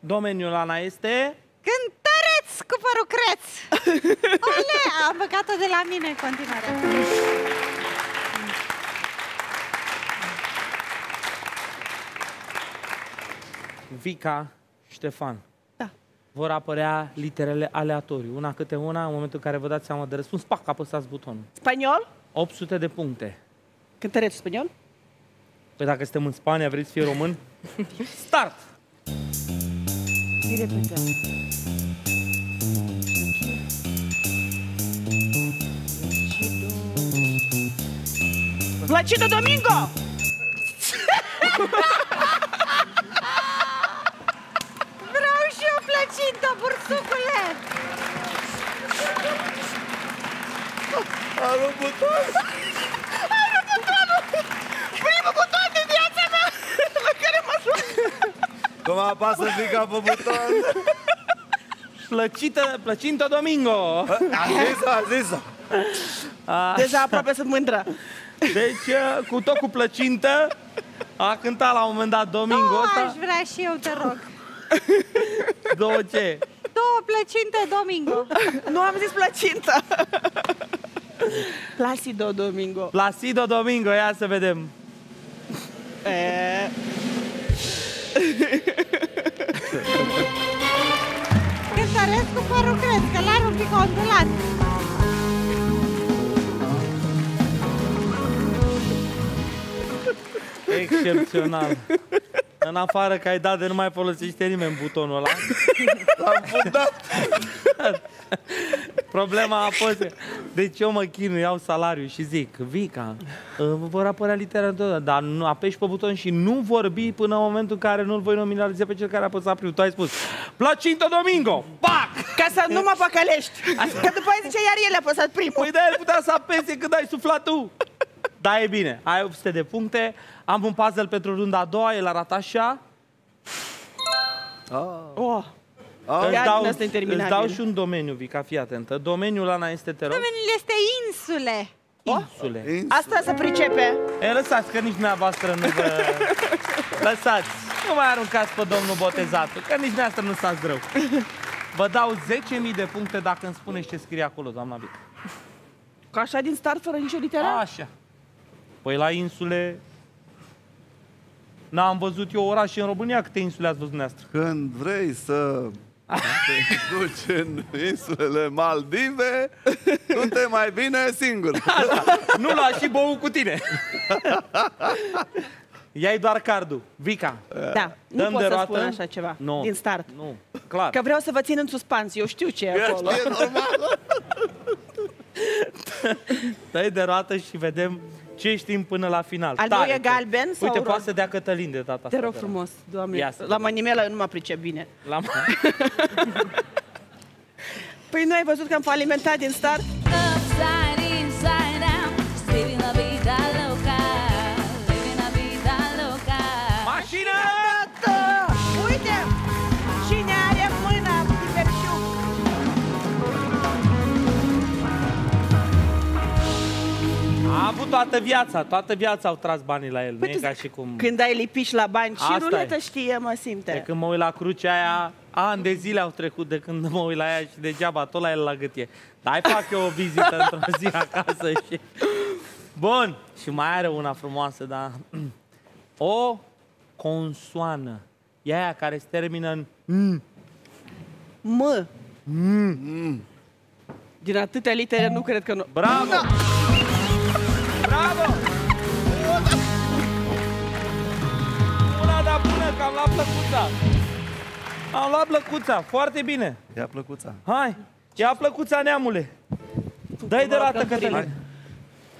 Domeniul, Ana, este... Cântăreț cu părucreț! Ole! Am băgat-o de la mine în continuare. Vica, Ștefan. Vor apărea literele aleatorii, una câte una, în momentul în care vă dați seama de răspuns, pac, apăsați butonul. Spaniol? opt sute de puncte. Cântărețul spaniol? Păi dacă suntem în Spania, vreți să fie român? Start! Direct. Placido Domingo! Vreau și eu placintă, bursucule! Am un buton! Am un butonul! Primul buton din viața mea! Pe care m-a luat! Cum apasă Vica pe buton? Placită, placintă Domingo! Am zis-o, am zis-o! Deja aproape sunt mândră! Deci, cu tot cu plăcintă, a cântat la un moment dat Domingo ăsta. Două aș vrea și eu, te rog. Două ce? Două plăcinte Domingo. Nu am zis plăcintă. Placido Domingo. Placido Domingo, ia să vedem. E... Când săresc cu părul cresc, că l-ar un pic ondulat. Excepțional. În afară că ai dat de nu mai folosește nimeni butonul ăla. L-am fundat. Problema a fost... Deci eu mă chinui, iau salariu și zic, Vica, vor apărea litera întotdeauna, dar nu apeși pe buton și nu vorbi până în momentul în care nu-l voi nominaliza pe cel care a apăsat primul. Tu ai spus, Placinto Domingo, pac! Ca să nu mă păcălești. Că după aia zice, iar el a apăsat primul. Păi de-aia putea să apese când ai suflat tu. Da, e bine, ai opt sute de puncte. Am un puzzle pentru runda a doua, el arată așa. Oh. Oh. Oh. Îți, dau, îți dau și un domeniu, Vica, fii atentă. Domeniul Ana este, te rog. Domeniul este insule. Insule. Oh. Insule. Asta se pricepe. E, lăsați, că nici dumneavoastră nu vă... Lăsați, nu mai aruncați pe domnul Botezatu, că nici dumneavoastră nu stați rău. Vă dau zece mii de puncte dacă îmi spuneți ce scrie acolo, doamna Vica. Ca așa din start, fără nicio literă? Așa. Păi la insule... N-am văzut eu orașe în România. Câte insule ați văzut dumneavoastră? Când vrei să te duci în insulele Maldive, nu te mai bine singur. Nu lua și bou cu tine. Ia-i doar cardul. Vica. Da, nu pot să spun așa ceva din start. Nu, clar. Că vreau să vă țin în suspans. Eu știu ce e acolo. E normal. Dă-i de roată și vedem ce știm până la final. Al meu e galben sau roșu? Uite, poate să dea Cătălin de data asta. Te rog frumos, Doamne. La manimelă nu mă pricep bine. La Păi nu ai văzut că am falimentat din start? Mașină! Uite! Cine are mâna din perciuc? A avut toată viața, toată viața au tras banii la el, păi nu e ca și cum... Când ai lipiș la bani și ruletă știe, mă simte. De când mă uit la crucea aia, ani de zile au trecut de când mă uit la ea și degeaba, tot la el la gât e. Dar hai fac eu o vizită într-o zi acasă și... Bun, și mai are una frumoasă, dar... O consoană, e aia care se termină în... M. M. M. Din atâtea litere nu cred că nu... Bravo! Bravo! Una, dar bună, că am luat plăcuța! Am luat plăcuța, foarte bine! Ia plăcuța! Hai! Ia plăcuța, neamule! Dă-i de roată, Cătălin!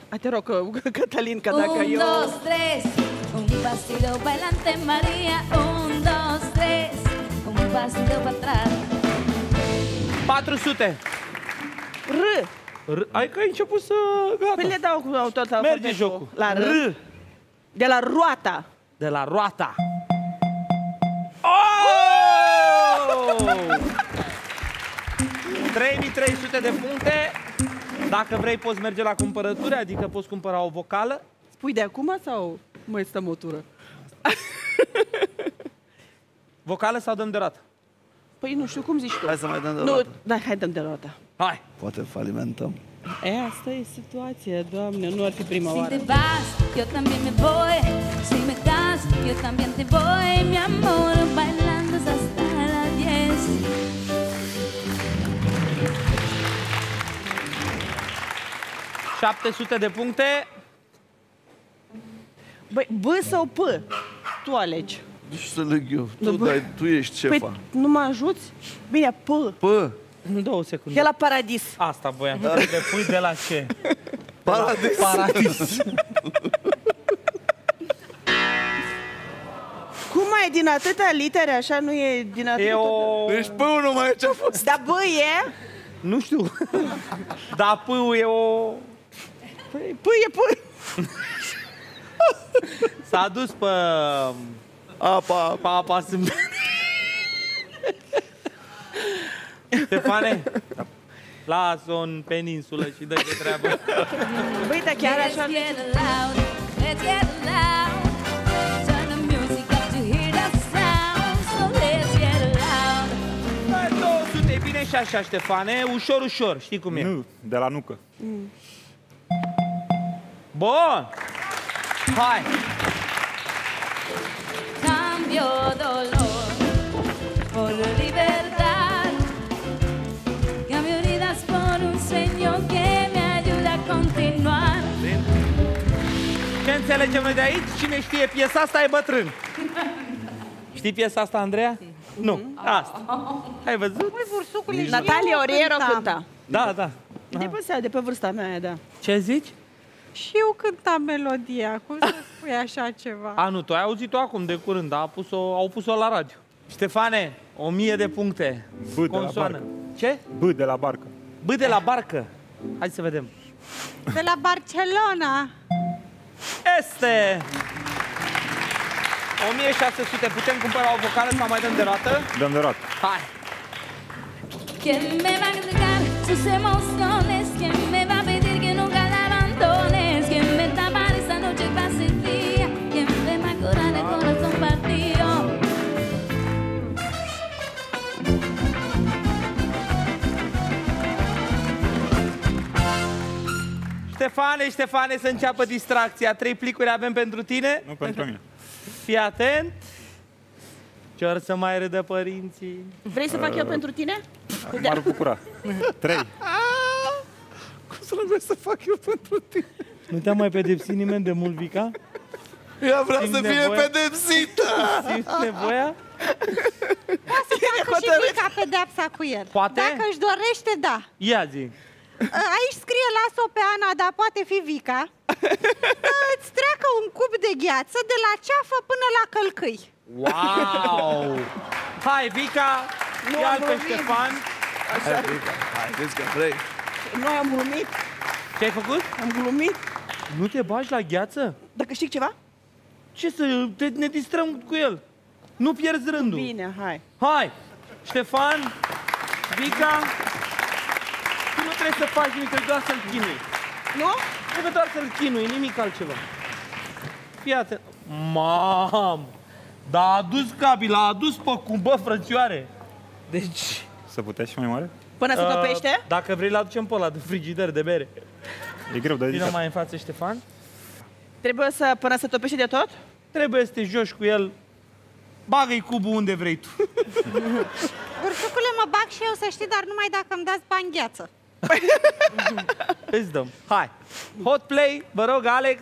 Hai, te rog, Cătălin, că dacă eu... unu, doi, trei! Un pasito bailante, Maria, un, dos, tres, un pasito pe atrás. patru sute. R. R. Ai că ai început să... Gata. Păi le dau cu tot. Merge jocul. La R. R. De la roata. De la roata. Oh! trei mii trei sute de puncte. Dacă vrei poți merge la cumpărături, adică poți cumpăra o vocală. Spui de acum sau... Măi, stăm o tură. Vocală sau dăm de roată? Păi nu știu, cum zici tu? Hai să mai dăm de roată. Da, hai dăm de roată. Hai! Poate falimentăm. E, asta e situația, Doamne, nu ar fi prima oară. Si te vas, eu también me voy. Si me cas, yo también te voy. Mi amor, bailando hasta las diez. șapte sute de puncte. Băi, B sau P? Tu alegi. Nu știu să leg eu. Tu, dai, tu ești șefa. Păi, nu mă ajuți? Bine, P. P. Două secunde. E la paradis. Asta voiam. Da. Te pui de la ce? Paradis. Paradis. e din atâtea litere, așa, nu e din atâtea... E o... Deci pău numai ce-a fost. Dar bă, e? Nu știu. Dar pău e o... Păi, păi e păi. S-a dus pe... Apa. Pe apa sunt... Stefane, las-o în peninsulă și dă ce treabă. Băi, dar chiar așa... Bine și așa, Ștefane, ușor, ușor, știi cum e. Nu, de la nucă. Mm. Bun! Hai! Cambio dolor por libertad. Cambio vidas por un sueño que me ayuda a continuar. Ce înțelegem noi de aici? Cine știe piesa asta e bătrân. Știi piesa asta, Andreea? Nu, asta. Ai văzut? Natalia Oreiro cânta. Da, da. De pe de pe vârsta mea aia, da. Ce zici? Și eu cântam melodia, cum să spui așa ceva? A, nu, tu ai auzit-o acum de curând, a pus-o, au pus-o la radio. Ștefane, o mie de puncte. B de la barcă. Ce? B de la barcă. B de la barcă. Hai să vedem. De la Barcelona. Este... o mie șase sute, putem cumpăra o vocală sau mai dăm de roată? Dăm de roată. Hai! Ștefane, Ștefane, să înceapă distracția. Trei plicuri avem pentru tine. Nu pentru mine. Fii atent! Ce or să mai râdă părinții? Vrei să fac uh, eu pentru tine? M-ar bucura. Trei. Cum să nu vrei să fac eu pentru tine? Nu te-a mai pedepsit nimeni de mult, Vica? Ea vrea Simt să fie nevoia? Pedepsită! Simți nevoia? Poate să facă și Vica pedepsa cu el. Poate? Dacă își dorește, da. Ia zi. Aici scrie, las-o pe Ana, dar poate fi Vica. Îți treacă un cub de gheață de la ceafă până la călcâi. Wow! Hai, Vica! Nu am pe Ștefan. Așa. Hai, Vica. Hai, vezi că vrei. Nu am glumit. Ce ai făcut? Am glumit. Nu te bagi la gheață? Dacă știi ceva? Ce să te, ne distrăm cu el? Nu pierzi rândul. Bine, hai. Hai! Ștefan, Vica... Tu nu trebuie să faci nimic, trebuie doar să-l chinui. Nu? Trebuie doar să-l chinui, nimic altceva. Fii atent. Mam! Dar a adus Gabi, l-a adus pe cum, bă, frățioare. Deci... Să putea și mai mare? Până se topește? Dacă vrei, l-aducem pe ăla de frigider, de bere. E greu, dar... Vino mai în față, Ștefan. Trebuie să... până se topește de tot? Trebuie să te joci cu el. Bagă-i cubul unde vrei tu. Ursucule, mă bag și eu, să știi, dar numai dacă îmi dați bani gheață. Îți dăm. Hai. Hotplay, vă rog, Alex,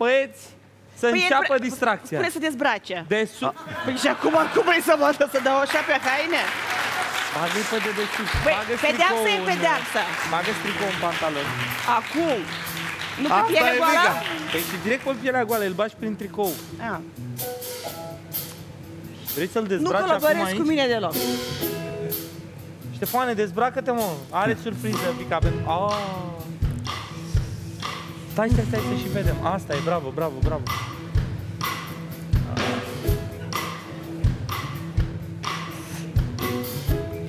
băieți, să păi înceapă distracția. Pune să dezbrace. De sus. Păi și acum, cum vrei să mă să dau așa pe haine? Bagă-i pe de de sus. Păi, pedeapsă e pedeapsă. Bagă-ți tricou în pantaloni. Acum. Nu pe pielea goală? Păi și direct pe pielea goală, îl bagi prin tricou. A. Vrei să-l dezbraci acum aici? Nu colaborezi cu mine deloc. Ștefane, dezbracă-te, mă! Are surpriză, Vica, pentru... Stai, stai, stai să și vedem. Asta e, bravo, bravo, bravo.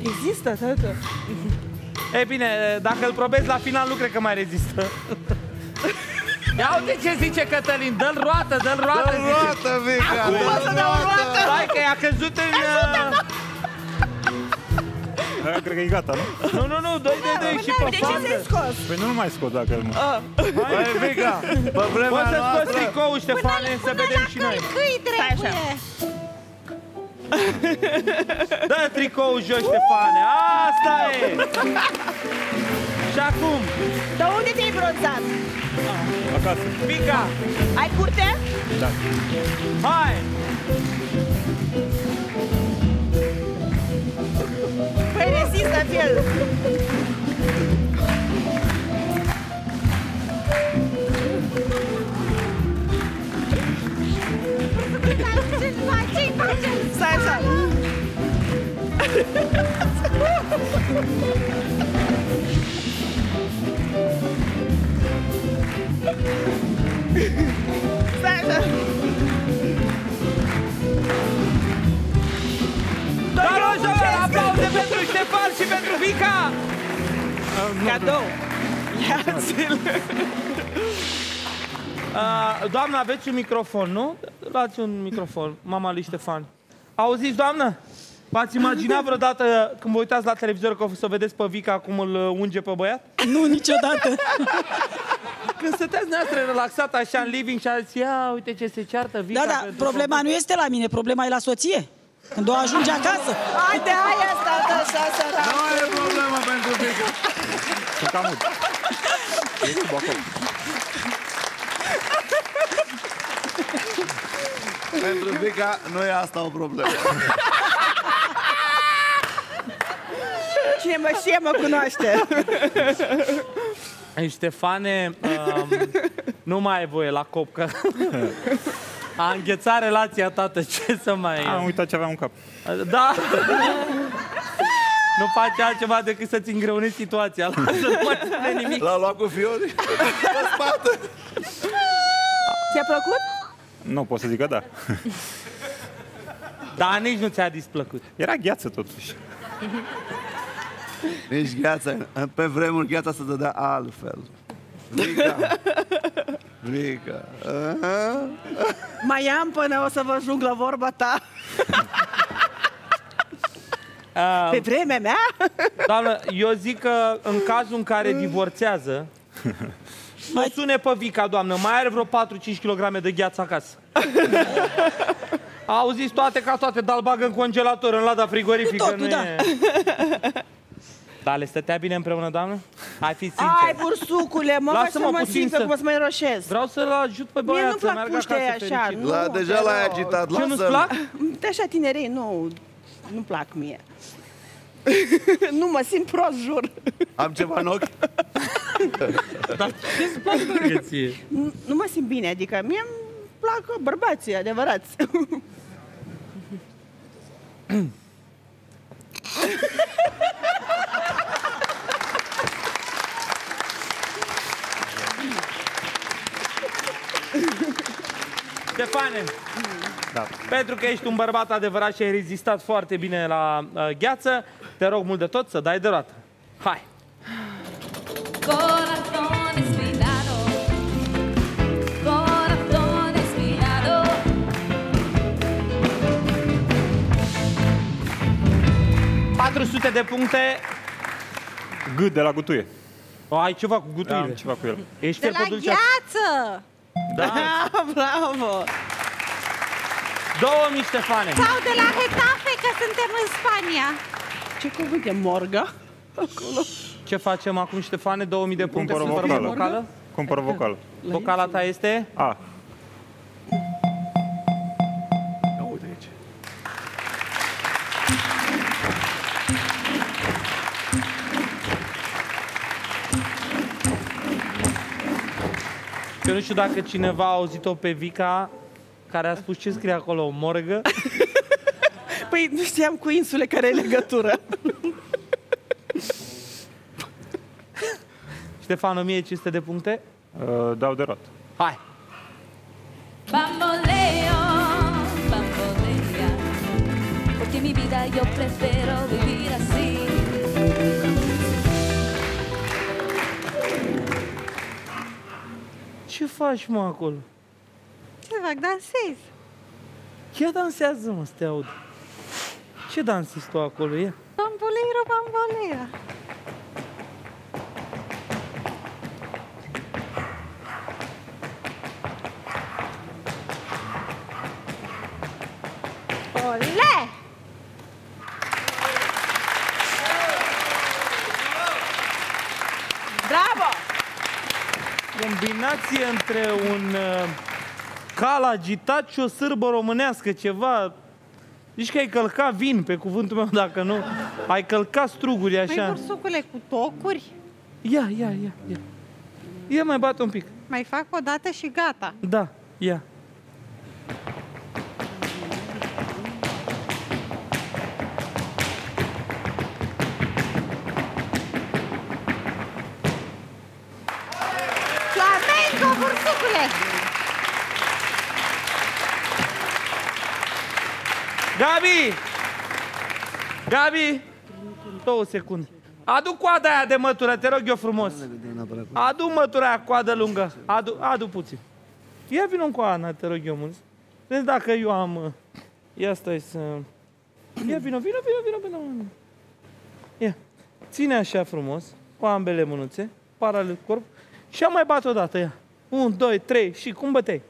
Rezistă, tata? E bine, dacă îl probezi la final, nu cred că mai rezistă. Ia uite ce zice Cătălin, dă-l roată, dă-l roată! Dă-l roată, Vica! Acum o să dau roată! Stai că i-a căzut în... Aia cred că e gata, nu? Nu, nu, nu, doi, doi, doi și pe față. Păi nu mai scot dacă-l mă. Hai, Vica, pe vremea noastră. Poți să scoți tricoul, Ștefane, să vedem și noi. Până la călcâi trebuie. Dă tricoul jos, Ștefane, asta e! Și acum? Dar unde te-ai bronțat? Acasă. Vica! Ai curte? Da. Hai! Păi rezistă fel! Ce-i face? Ce-i face? Aplauze pentru Ștefan și pentru Vica! Cadou! Ia-ți-l! Doamna, aveți un microfon, nu? Luați un microfon, mama lui Ștefan. Auziți, doamnă? V-ați imaginat vreodată, când vă uitați la televizor, că o să vedeți pe Vica cum îl unge pe băiat? Nu, niciodată! Când stăteați noastră relaxat așa în living și ați zis, ia, uite ce se ceartă Vica... Da, da, problema nu este la mine, problema e la soție. Când o ajunge acasă. Haide, hai asta, da, așa, așa, așa. Nu e problemă pentru Vica. Sunt amut. E sub acolo. Pentru Vica nu e asta o problemă. Cine mă știe, mă cunoaște. Ștefane, um, nu mai ai voie la copcă. A înghețat relația, tată, ce să mai... Am uitat ce aveam în cap. Da! Nu face altceva decât să-ți îngreunezi situația. L-a luat cu Fiori pe spate. Ți-a plăcut? Nu, pot să zic că da. Dar nici nu ți-a displăcut. Era gheață, totuși. Nici gheață. Pe vremuri gheața se dădea altfel. Vica. Vica. Mai am până o să vă ajung la vorba ta. Uh, Pe vremea mea? Doamnă, eu zic că în cazul în care divorțează, nu sune pe Vica, doamnă, mai are vreo patru-cinci kilograme de gheață acasă. Auziți toate ca toate, dar îl bagă în congelator, în lada frigorifică. Totul, nu da. E... Dar le stătea bine împreună, doamnă? Hai, fi sincer. Ai, bursucule, mă, lasă mă puțin să... Cum să mă înroșesc? Vreau să-l ajut pe băiat să meargă acasă fericit. La, deja l-ai agitat, lasă-l. Ce, nu-ți plac? Așa tinerei, nu, nu plac mie. Nu, mă simt prost, jur. Am ceva în ochi? Dar ce-ți placă ție? Nu mă simt bine, adică mie îmi plac bărbații adevărați. Ștefane, da. Pentru că ești un bărbat adevărat și ai rezistat foarte bine la uh, gheață, te rog mult de tot să dai de roată. Hai! patru sute de puncte. G de la gutuie. Ai ceva cu gutuile. Am ceva cu el. Ești de la gheață! Da, bravo! două mii, Ștefane! Sau de la Hetafe, că suntem în Spania! Ce cuvânt e morga? Acolo. Ce facem acum, Ștefane? două mii de puncte. Cumpăr o vocală? Cumpăr o vocală. Vocala ta este? A. Uite aici. Eu nu știu dacă cineva a auzit-o pe Vica, care a spus ce scrie acolo, o morgă. Păi nu știam cu insule care e legătură. Ștefan, o mie cinci sute de puncte? Uh, dau de roată. Hai! Bamboleo, bambolea, porque mi vida yo prefiero vivir así. Ce faci, mă, acolo? Ce fac? Dansez. Ia dansează, mă, să te aud. Ce dansezi tu acolo, ia? Bambolero, bambolera. Ole! Bravo! Combinație între un uh, cal agitat și o sârbă românească, ceva... Zici că ai călcat vin, pe cuvântul meu, dacă nu... Ai călcat struguri, așa... Păi, bursucule, cu tocuri? Ia, ia, ia, ia... Ia, mai bat un pic. Mai fac o dată și gata. Da, ia. Dragule! Gabi! Gabi! Două secunde. Adu coada aia de mătură, te rog eu frumos. Adu mătura aia, coadă lungă. Adu, adu puțin. Ia vină cu Ana, te rog eu mult. Deci dacă eu am... Ia stai să... Ia vină, vină, vină, vină, vină. Ia. Ține așa frumos, cu ambele mânuțe, paralel corp. Și am mai bat o dată, ia. Un, doi, trei și cum bătei?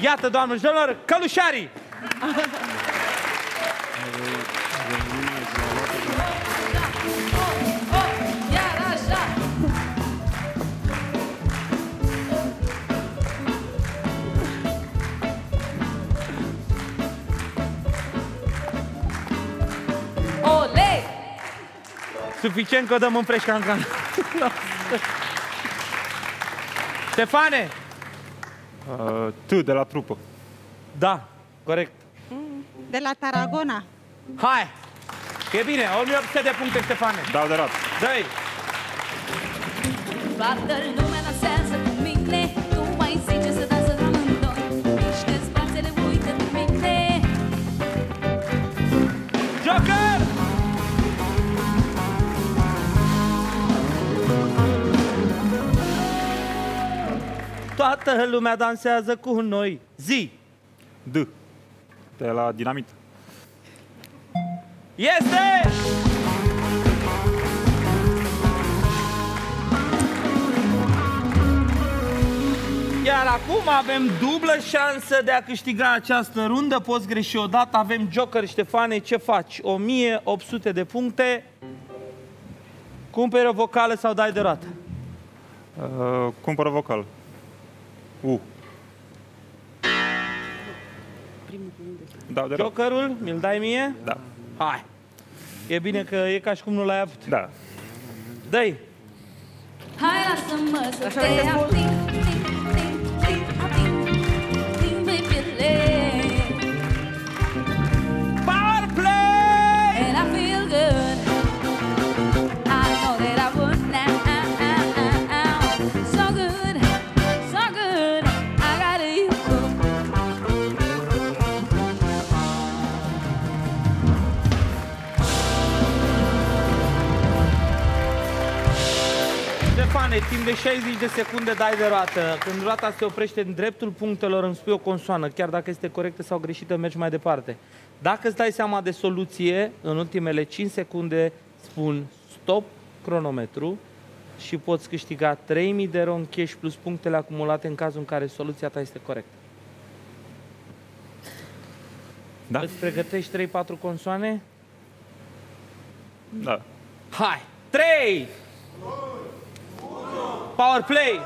Iată, doamnelor și domnilor, călușarii! Suficient că o dăm în preșcancan. Stefane! Uh, tu, de la trupă. Da, corect. De la Tarragona. Hai! E bine, o mie opt sute de puncte, Stefane. Dau de rat. Dă-i! Toată lumea dansează cu mine, tu mai zici să dansă la amândoi. Miște-ți brațele, uită cu mine. Joker! Toată lumea dansează cu noi. Zi! D. De la dinamit. Este! Iar acum avem dublă șansă de a câștiga această rundă. Poți greși odată. Avem joker, Ștefane. Ce faci? o mie opt sute de puncte. Cumperi o vocală sau dai de roată? Uh, cumpăr o vocală. U. Da, jokerul, mi-l dai mie? Da. Hai. E bine că e ca și cum nu l-ai avut. Da. Dă-i. Hai, lasă-mă să te ating, ating, ating, ating, ating, ating, pe piele. Power play! And I feel good. I know that I would now. So good, so good. I got you. Stefane, timp de șaizeci de secunde dai de roată. Când roata se oprește în dreptul punctelor, îmi spui o consoană. Chiar dacă este corectă sau greșită, mergi mai departe. Dacă îți dai seama de soluție, în ultimele cinci secunde spun stop cronometru și poți câștiga trei mii de ron cash plus punctele acumulate în cazul în care soluția ta este corectă. Da. Îți pregătești trei patru consoane? Da. Hai! trei! Power play!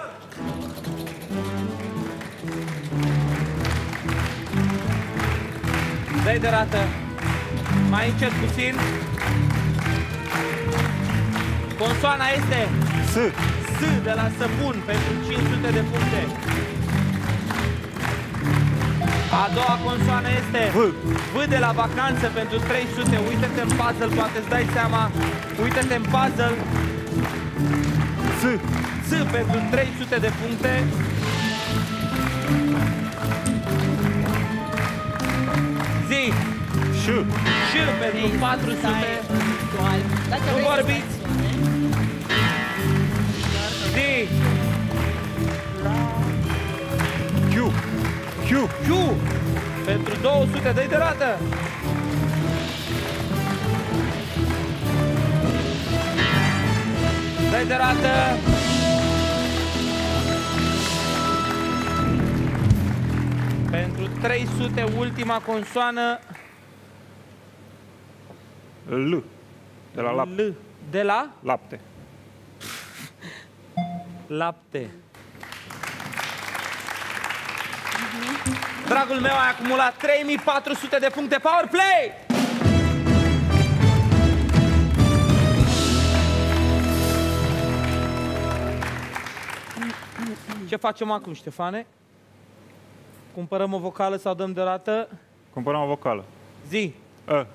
Dă-i de rată. Mai încet puțin. Consoana este... S. S de la săpun pentru cinci sute de puncte. A doua consoană este V. V de la vacanță pentru trei sute. Uită-te în puzzle, poate îți dai seama. Uită-te în puzzle. S. S pentru trei sute de puncte. Zi. Ş. Ş pentru patru sute. Nu vorbiți. D. Q. Q. Q pentru două sute. Dă-i de roată. Dă-i de roată. Pentru trei sute, ultima consoană. L. De la lapte. L. De la? Lapte. Lapte. Dragul meu, ai acumulat trei mii patru sute de puncte. Power play! Ce facem acum, Ștefane? Cumpărăm o vocală sau dăm de rată? Cumpărăm o vocală. Zi! A.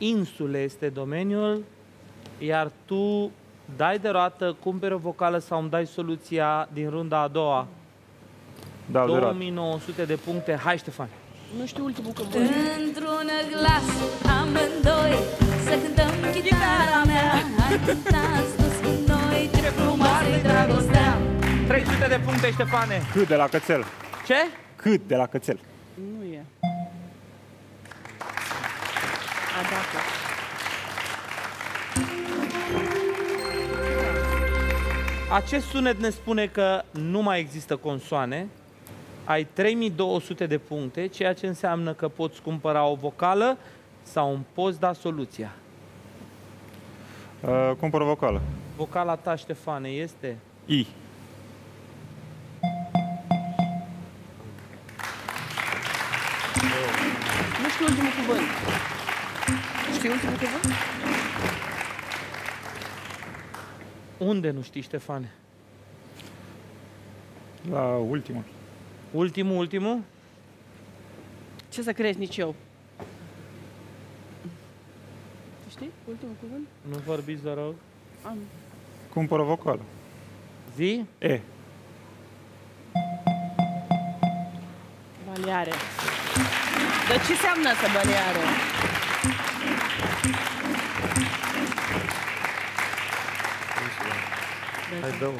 insule este domeniul, iar tu dai de roată, cumperi o vocală sau îmi dai soluția din runda a doua. Da, două mii nouă sute de puncte. Hai, Ștefan! Nu știu ultimul că voi. Într-un glas, amândoi, să cântăm chitara mea. Cântați toți cu noi, ce frumoasă-i dragostea. trei sute de puncte, Ștefane! Cât de la Cățel? Ce? Cât de la Cățel? Nu e. A dat-o. Acest sunet ne spune că nu mai există consoane. Ai trei mii două sute de puncte, ceea ce înseamnă că poți cumpăra o vocală sau îmi poți da soluția. Uh, cumpăr o vocală. Vocala ta, Ștefane, este? I. Nu știu ultimul cuvânt. Știi ultimul cuvânt? Unde nu știi, Ștefane? La ultimul. Ultimul, ultimul? Ce să crezi, nici eu. Tu știi? Ultimul cuvânt? Nu vorbiți, vă rog. Am. Cumpăr o vocală. Zi? E. Baleare. Dar ce înseamnă asta, baleare? Hai, dă-o.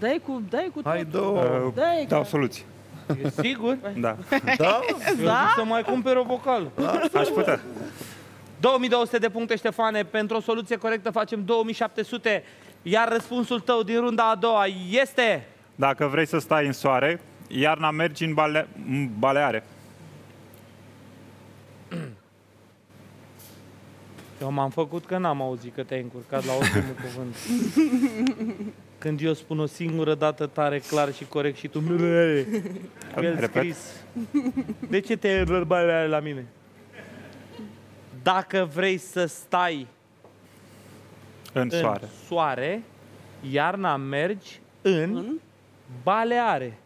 Dai cu, dai cu Hai totul. Dau, dai, dau soluții. E sigur? Da. Da? Da? Să mai cumperi o vocală. Da. Aș putea. două mii două sute de puncte, Ștefane. Pentru o soluție corectă facem două mii șapte sute. Iar răspunsul tău din runda a doua este... Dacă vrei să stai în soare, iarna mergi în bale... Baleare. Eu m-am făcut că n-am auzit că te-ai încurcat la ultimul cuvânt. Când eu spun o singură dată tare, clar și corect și tu... Mi-ai scris. De ce te răbăreai la mine? Dacă vrei să stai în soare, în soare iarna mergi în, în baleare.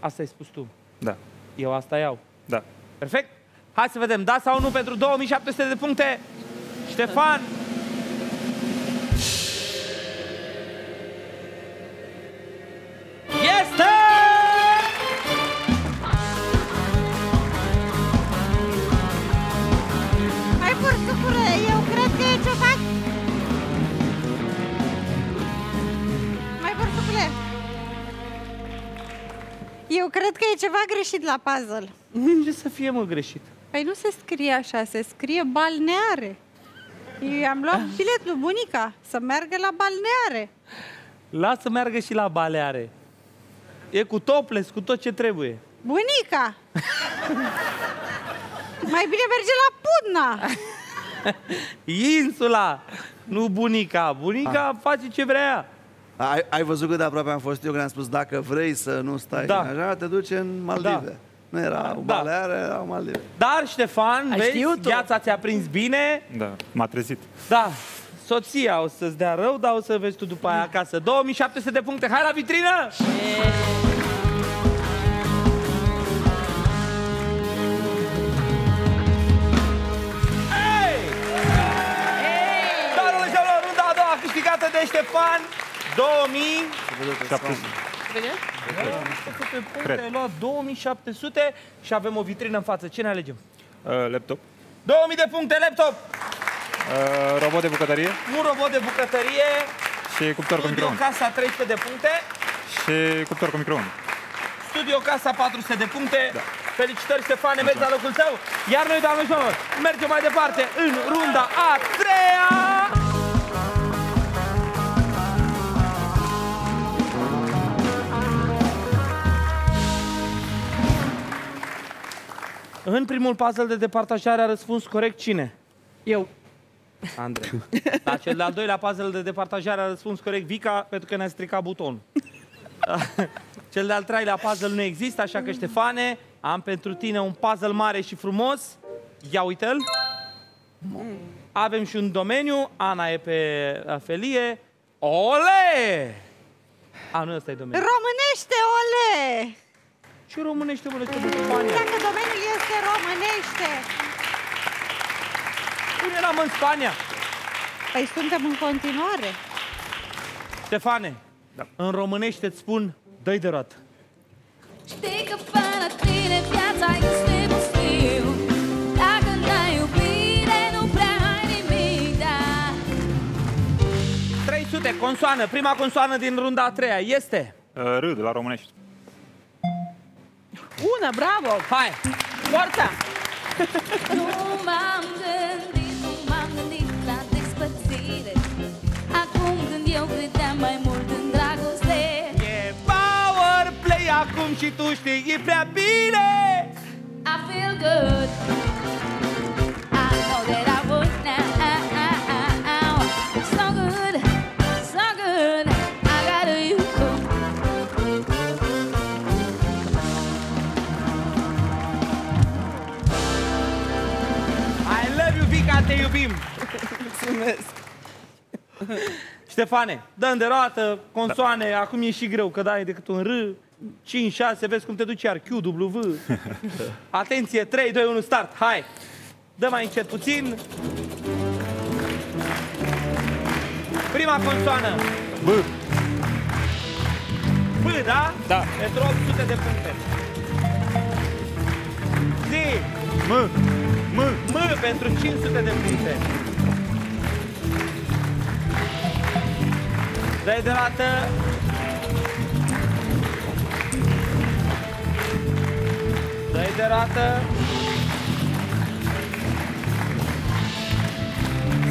Asta ai spus tu. Da. Eu asta iau. Da. Perfect. Hai să vedem, da sau nu, pentru două mii șapte sute de puncte. Ștefan! Este! Hai, portucură, eu cred că e ceva... Mai portucule! Eu cred că e ceva greșit la puzzle. Ce să fie, mă, greșit? Păi nu se scrie așa, se scrie balneare. Eu am luat bilet lui bunica să meargă la balneare. Lasă să meargă și la baleare. E cu topless, cu tot ce trebuie. Bunica! Mai bine merge la Putna! Insula! Nu bunica! Bunica ah. face ce vrea. Ai, ai văzut cât de aproape am fost eu când am spus dacă vrei să nu stai da. așa, te duci în Maldive. Da. Nu era o baleare, da. era o Maldive. Dar, Ștefan, ai vezi, viața ți-a prins bine. Da, m-a trezit. Da, soția o să-ți dea rău, dar o să vezi tu după aia acasă. două mii șapte sute de puncte, hai la vitrină! Hey! Hey! Darul înseamnă runda a doua câștigată de Ștefan. două mii șapte sute. Ai luat două mii șapte sute și avem o vitrină în față. Ce ne alegem? Uh, laptop. două mii de puncte, laptop! Uh, robot de bucătărie. Un robot de bucătărie. Și cuptor cu microunde. Studio Casa trei sute de puncte. Și cuptor cu microunde. Studio Casa patru sute de puncte. Da. Felicitări, Ștefane, mergi la locul tău. Iar noi, doamne și domnilor, mergem mai departe în runda a treia. În primul puzzle de departajare a răspuns corect cine? Eu. Andrei. La cel de-al doilea puzzle de departajare a răspuns corect Vica, pentru că ne-a stricat butonul. Cel de-al treilea puzzle nu există, așa că, Ștefane, am pentru tine un puzzle mare și frumos. Ia uite-l. Avem și un domeniu. Ana e pe felie. Ole! A, nu, ăsta e domeniu. Românește, ole! Și românește, mă, dacă domeniul este românește. cum eram în Spania. Păi suntem în continuare. Ștefane, da. În românește îți spun, dă-i de roată. Știi că fără tine viața este pustiu. Dacă n-ai iubire, nu prea ai nimic, da. trei sute, consoană. Prima consoană din runda a treia este? Uh, R, de la românești. Bună, bravo! Hai! Forța! Nu m-am gândit, nu m-am gândit la despărțire. Acum când eu credeam mai mult în dragoste. E power play acum și tu știi, e prea bine! I feel good. I know that I would now. So good, so good. I gotta you. I love you, Vica, te iubim! Mulțumesc! Ștefane, dă-mi de roată, consoane, da. Acum e și greu că dai decât un R, cinci, șase, vezi cum te duci iar, Q, W. Atenție, trei, doi, unu, start, hai! Dă mai încet puțin. Prima consoană. B. B, da? Da. Pentru opt sute de puncte. Z. M. M. M pentru cinci sute de puncte. Dă-i de roată. Dă-i de roată.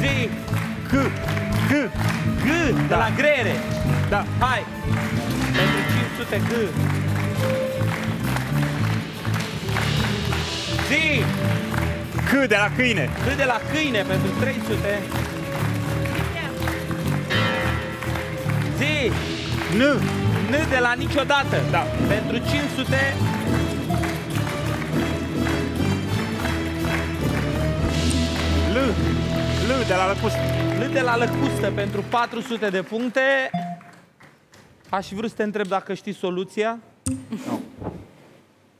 Zi. C. G. G. De da. La greiere. Da. Hai. Pentru cinci sute G. Zi. C. De la câine. C. De la câine pentru trei sute. Zi. N. N de la niciodată. Da. Pentru cinci sute. L. L de la lăcustă. L de la lăcustă pentru patru sute de puncte. Aș vrea să te întreb dacă știi soluția. Nu.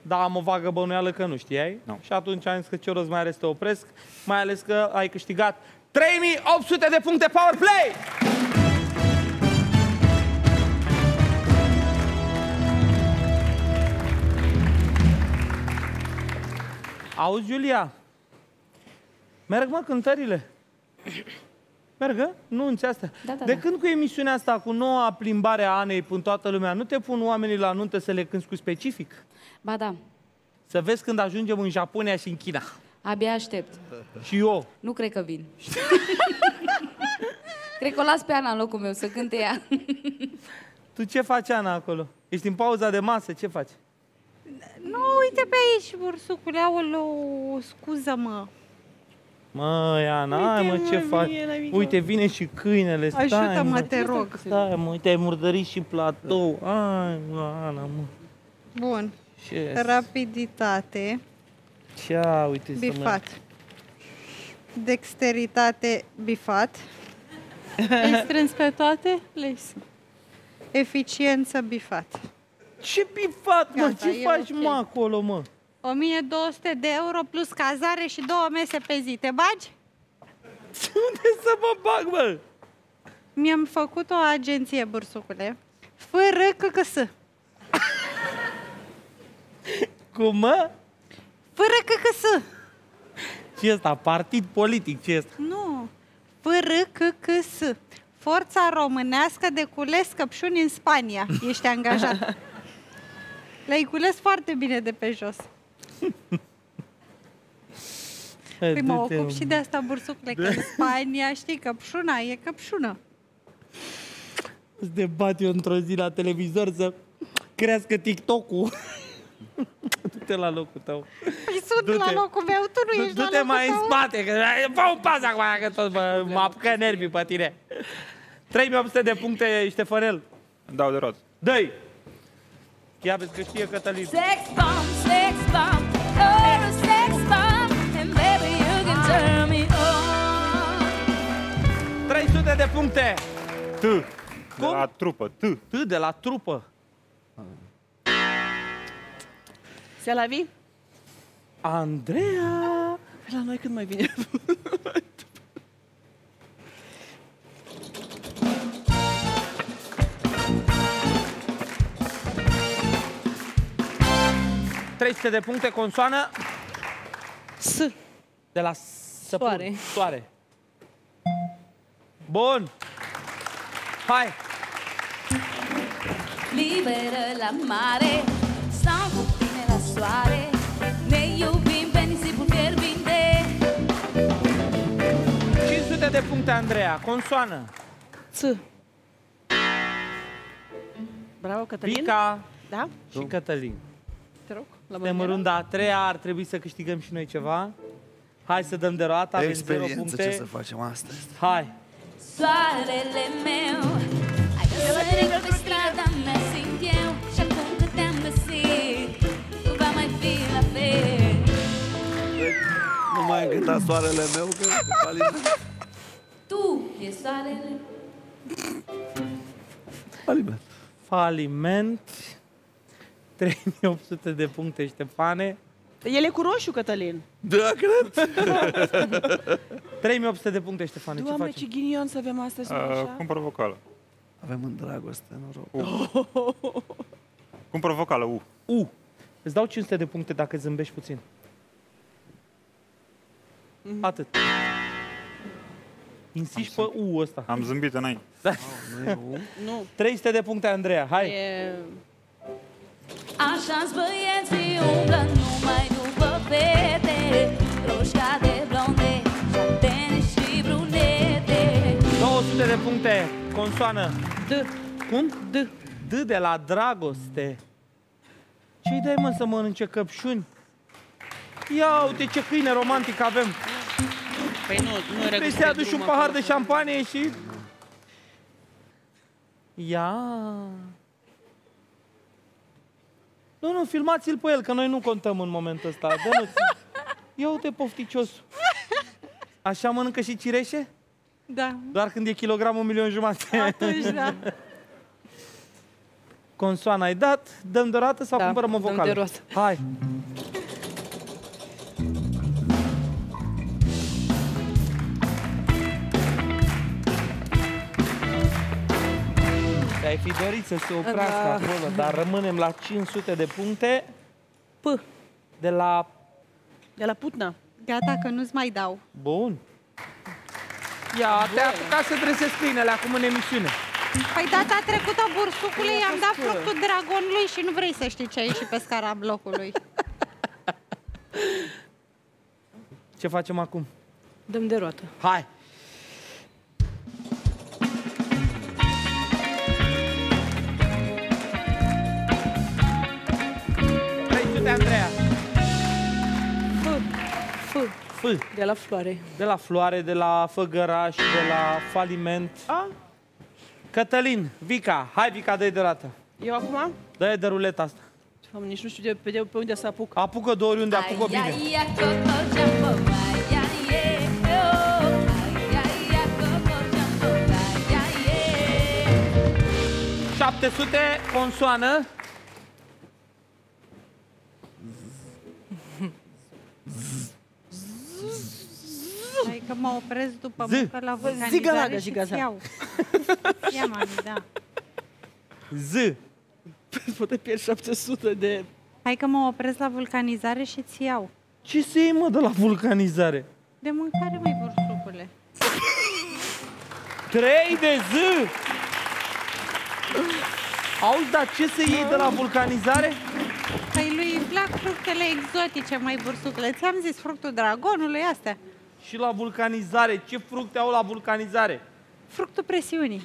Dar am o vagă bănuială că nu știai. Nu. Și atunci am zis că ce rost mai are să te opresc. Mai ales că ai câștigat trei mii opt sute de puncte power play. Auzi, Iulia? Merg, mă, cântările? Merg, nu înțe asta. Da, da, de când cu emisiunea asta, cu noua plimbare a Anei până toată lumea, nu te pun oamenii la nuntă să le cânți cu specific? Ba da. Să vezi când ajungem în Japonia și în China. Abia aștept. Și eu. Nu cred că vin. Cred că o las pe Ana în locul meu să cânte ea. Tu ce faci, Ana, acolo? Ești în pauza de masă, ce faci? Nu, uite pe aici, ursucule, aoleu, scuză-mă. Măi, Ana, uite, ai, mă, ce faci? Uite, vine și câinele, stai, ajută-mă, te rog. Stai, mă, uite, ai murdărit și platou. Ai, mă, Ana, mă. Bun, ce rapiditate. Ia, uite, bifat. Dexteritate, bifat. Le-ai strâns pe toate? Le-ai strâns. Eficiență, bifat. Ce bifat, mă, ce faci, mă, acolo, mă? o mie două sute de euro plus cazare și două mese pe zi. Te bagi? Unde să mă bag, mă? Mi-am făcut o agenție, bursucule. Fără căcăs. Cum, mă? Fără căcăs. Ce ăsta? Partid politic, ce ăsta? Nu. Fără căcăs. Forța românească de cules căpșuni în Spania. Ești angajat. Le-ai cules foarte bine de pe jos. Păi mă ocup și de asta, bursucle, că în Spania, știi, căpșuna e căpșună. Îți debat eu într-o zi la televizor să crească TikTok-ul. Du-te la locul tău. Păi sunt la locul meu, tu nu ești la locul tău. Du-te mai în spate, că fă un pas acum, că tot mă apcă nervii pe tine. trei mii opt sute de puncte, Ștefanel. Dau de roată. Dă-i! Ia vezi că știe Cătălin. Sex bomb, sex bomb, oh, sex bomb, and baby you can turn me on. trei sute de puncte. T. De la trupă, T. T de la trupă. Se la vii? Andreea! La noi când mai vine? trei sute de puncte, consoană... S. De la săpun. Soare. Soare. Bun. Hai. Liberă la mare, stau cu tine la soare, ne iubim pe nisipul fierbinte. cinci sute de puncte, Andreea. Consoană. Ț. Bravo, Cătălin. Vica, da? Și tu. Cătălin. Te rog. Suntem în runda a treia, ar trebui să câștigăm și noi ceva. Hai să dăm de roata, avem zero puncte. Ce să facem astăzi? Hai. Soarele meu, ai găsit pe strada mea, sunt eu, și atunci când te-am găsit, nu va mai fi la fel. Nu mai ai cântat soarele meu, că tu e soarele. Faliment. Faliment. trei mii opt sute de puncte, Ștefane. El e cu roșu, Cătălin. Da, cred. trei mii opt sute de puncte, Ștefane. Doamne, ce facem? Ce ghinion să avem astăzi. Uh, cumpăr vocală. Avem în dragoste, noroc. Uh. Uh. Cumpăr vocală, U. Uh. U. Îți dau cinci sute de puncte dacă zâmbești puțin. Uh -huh. Atât. Insiști pe U ăsta. Am zâmbit înainte. Da. Oh, nu e U? Nu. trei sute de puncte, Andreea. Hai. E... Așa-s băieții umblă numai după fete, roși ca de blonde, șatene și brunete. două sute de puncte, consoană. D. Cum? D. D de la dragoste. Ce-i dai, mă, să mănânce căpșuni? Ia uite ce câine romantic avem. Păi nu, nu răguși pe aduci un pahar de șampanie și... Ia... Nu, nu, filmați-l pe el, că noi nu contăm în momentul ăsta. Dă-l-ți. Ia uite, pofticiosul. Așa mănâncă și cireșe? Da. Doar când e kilogramul un milion jumate. Atunci, da. Consoana ai dat, dăm de roată sau da, cumpărăm o vocală? Hai. Ai fi dorit să se oprească da. Acolo, dar rămânem la cinci sute de puncte. P. De la... De la Putna. Gata, că nu-ți mai dau. Bun. Ia, te-a apucat să dresezi câinele acum în emisiune. Păi data trecută, bursucule, i-am dat fructul dragonului și nu vrei să știi ce a ieșit pe scara blocului. Ce facem acum? Dăm de roată. Hai! Andreea. F. F. F. De la floare. De la floare, de la făgăraș, de la faliment. A? Cătălin, Vica, hai Vica, dă-i de rată. Eu acum? Dă-i de ruleta asta. Doamne, nici nu știu de, de, pe unde să apuc. Apucă de oriunde, apucă bine. șapte sute, consoană. Hai că mă opresc după muncă la vulcanizare și îți iau. Ia, mami, da. Z. Poate pierd șapte sute de... Hai că mă opresc la vulcanizare și îți iau. Ce se iei, mă, de la vulcanizare? De mâncare, măi, bursucule. trei de Z. Auzi, dar ce se iei de la vulcanizare? Păi lui îmi plac fructele exotice, mai bursucule. Ți-am zis fructul dragonului, astea. Și la vulcanizare. Ce fructe au la vulcanizare? Fructul presiunii.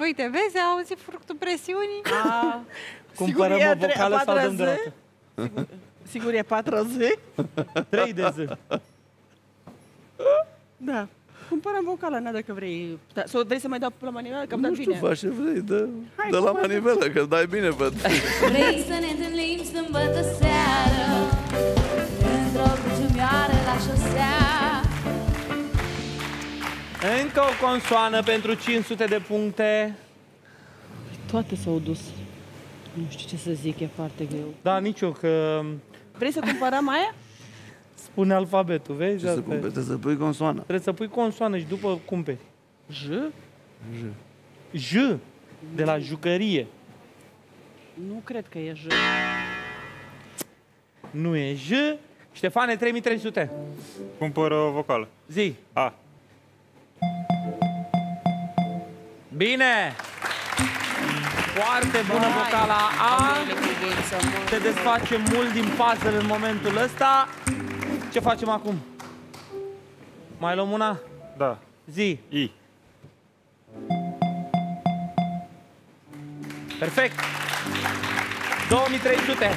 Uite, vezi, au auzit fructul presiunii? A, cumpărăm o vocală sau dăm de roată? Sigur, sigur e patru Z? trei de Z. Da. Cumpărăm vocală, na, dacă vrei. Da. Sau vrei să mai dau la manivelă? Că nu știu, faci ce vrei, dă, Hai, dă la manivelă, că dai bine pe Vrei să ne întâlnim sâmbătă seară, într-o cruciumioară la șosea. Încă o consoană pentru cinci sute de puncte. Toate s-au dus. Nu știu ce să zic, e foarte greu. Da, nici eu, că... Vrei să cumpărăm aia? Spune alfabetul, vezi? Ce să cumperi? Trebuie să pui consoană. Trebuie să pui consoană și după cumperi. J? J. J. De la jucărie. Nu cred că e J. Nu e J. Ștefane, trei mii trei sute. Cumpăr o vocală. Zi. A. Bine! Foarte bună vocala A. Te desfacem mult din puzzle în momentul ăsta. Ce facem acum? Mai luăm una? Da. Zi. I. Perfect. două mii trei sute.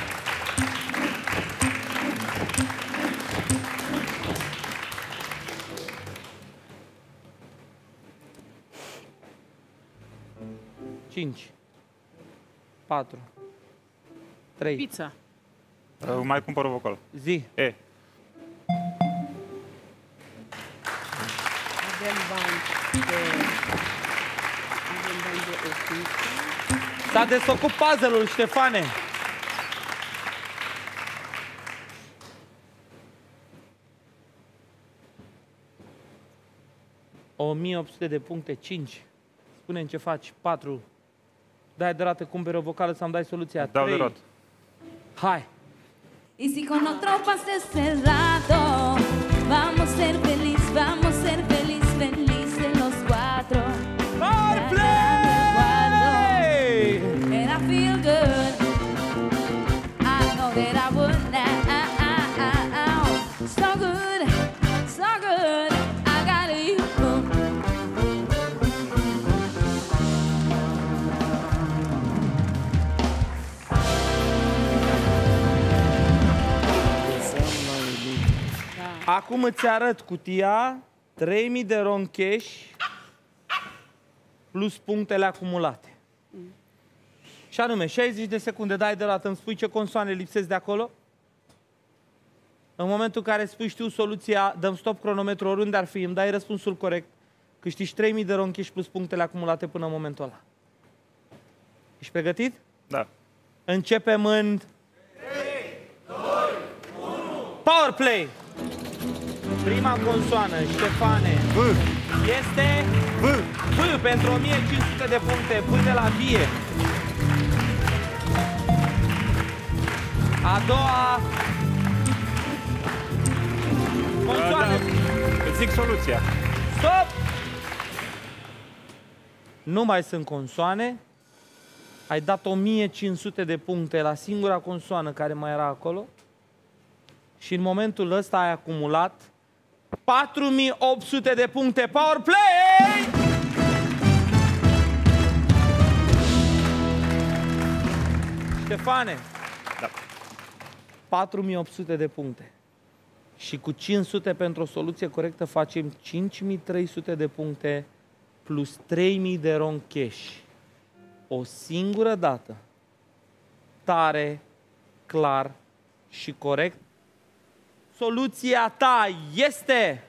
cinci patru trei. Pizza. Uh, mai cumpăr o vocală. Zi. E. S-a desfăcut puzzle-ul, Ștefane. o mie opt sute de puncte, cinci. Spune-mi ce faci, patru. Dai de rată, cumperi o vocală sau îmi dai soluția. Dau de rată. Hai. Y si con otro pases el rato, vamos a ser feliz, vamos a ser feliz, feliz en los cuatro. Hotplay! And I feel good. I know that I would now. So good, so good. I got you. Acum îți arăt cutia, trei mii de ron cash plus punctele acumulate. Mm. Și anume, șaizeci de secunde dai de rată, îmi spui ce consoane lipsesc de acolo. În momentul în care spui știu soluția, dăm stop cronometru oriunde ar fi, îmi dai răspunsul corect, câștigi trei mii de ron cash plus punctele acumulate până în momentul ăla. Ești pregătit? Da. Începem în... trei, doi, unu... Powerplay! Prima consoană, Ștefane, V. Este V. V pentru o mie cinci sute de puncte, V de la vie. A doua consoană. Da, da. Îți zic soluția. Stop! Nu mai sunt consoane. Ai dat o mie cinci sute de puncte la singura consoană care mai era acolo. Și în momentul ăsta ai acumulat patru mii opt sute de puncte. Powerplay! Ștefane, da. patru mii opt sute de puncte. Și cu cinci sute pentru o soluție corectă facem cinci mii trei sute de puncte plus trei mii de ron cash. O singură dată. Tare, clar și corect. Soluția ta este...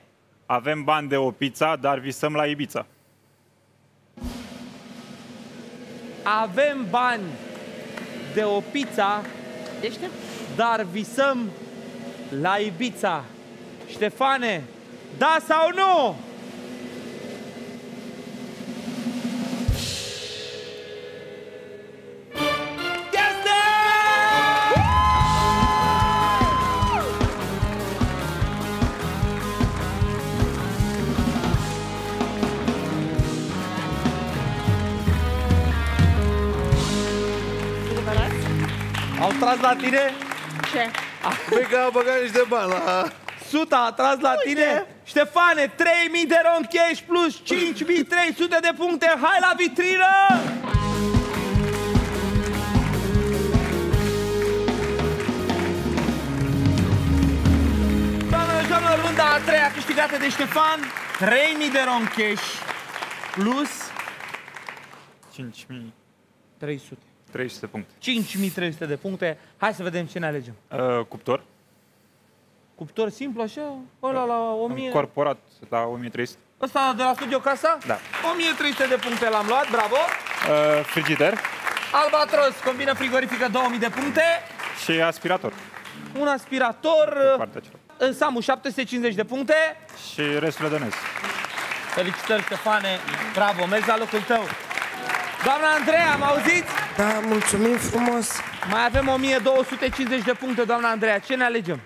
Avem bani de o pizza, dar visăm la Ibiza. Avem bani de o pizza, Deștept. dar visăm la Ibiza. Ștefane, da sau nu? Au tras la tine? Ce? Păi că au băgat niște bani la... Suta a tras la Uite. tine? Ștefane, trei mii de ron cash plus cinci mii trei sute de puncte. Hai la vitrină! Doamne, doamne, runda a treia câștigată de Ștefan. trei mii de ron cash plus... cinci mii trei sute. trei sute de puncte. cinci mii trei sute de puncte. Hai să vedem ce ne alegem. Uh, cuptor. Cuptor simplu, așa? Ăla uh, la o mie... Corporat la o mie trei sute. Ăsta de la Studio Casa? Da. o mie trei sute de puncte l-am luat, bravo. Uh, frigider. Albatros, combină frigorifică, două mii de puncte. Și aspirator. Un aspirator. Uh, Samu, șapte sute cincizeci de puncte. Și restul de dănesc. Felicitări, Ștefane. Bravo, mergi la locul tău. Doamna Andreea, mă auziți? Da, mulțumim frumos. Mai avem o mie două sute cincizeci de puncte, doamna Andreea. Ce ne alegem?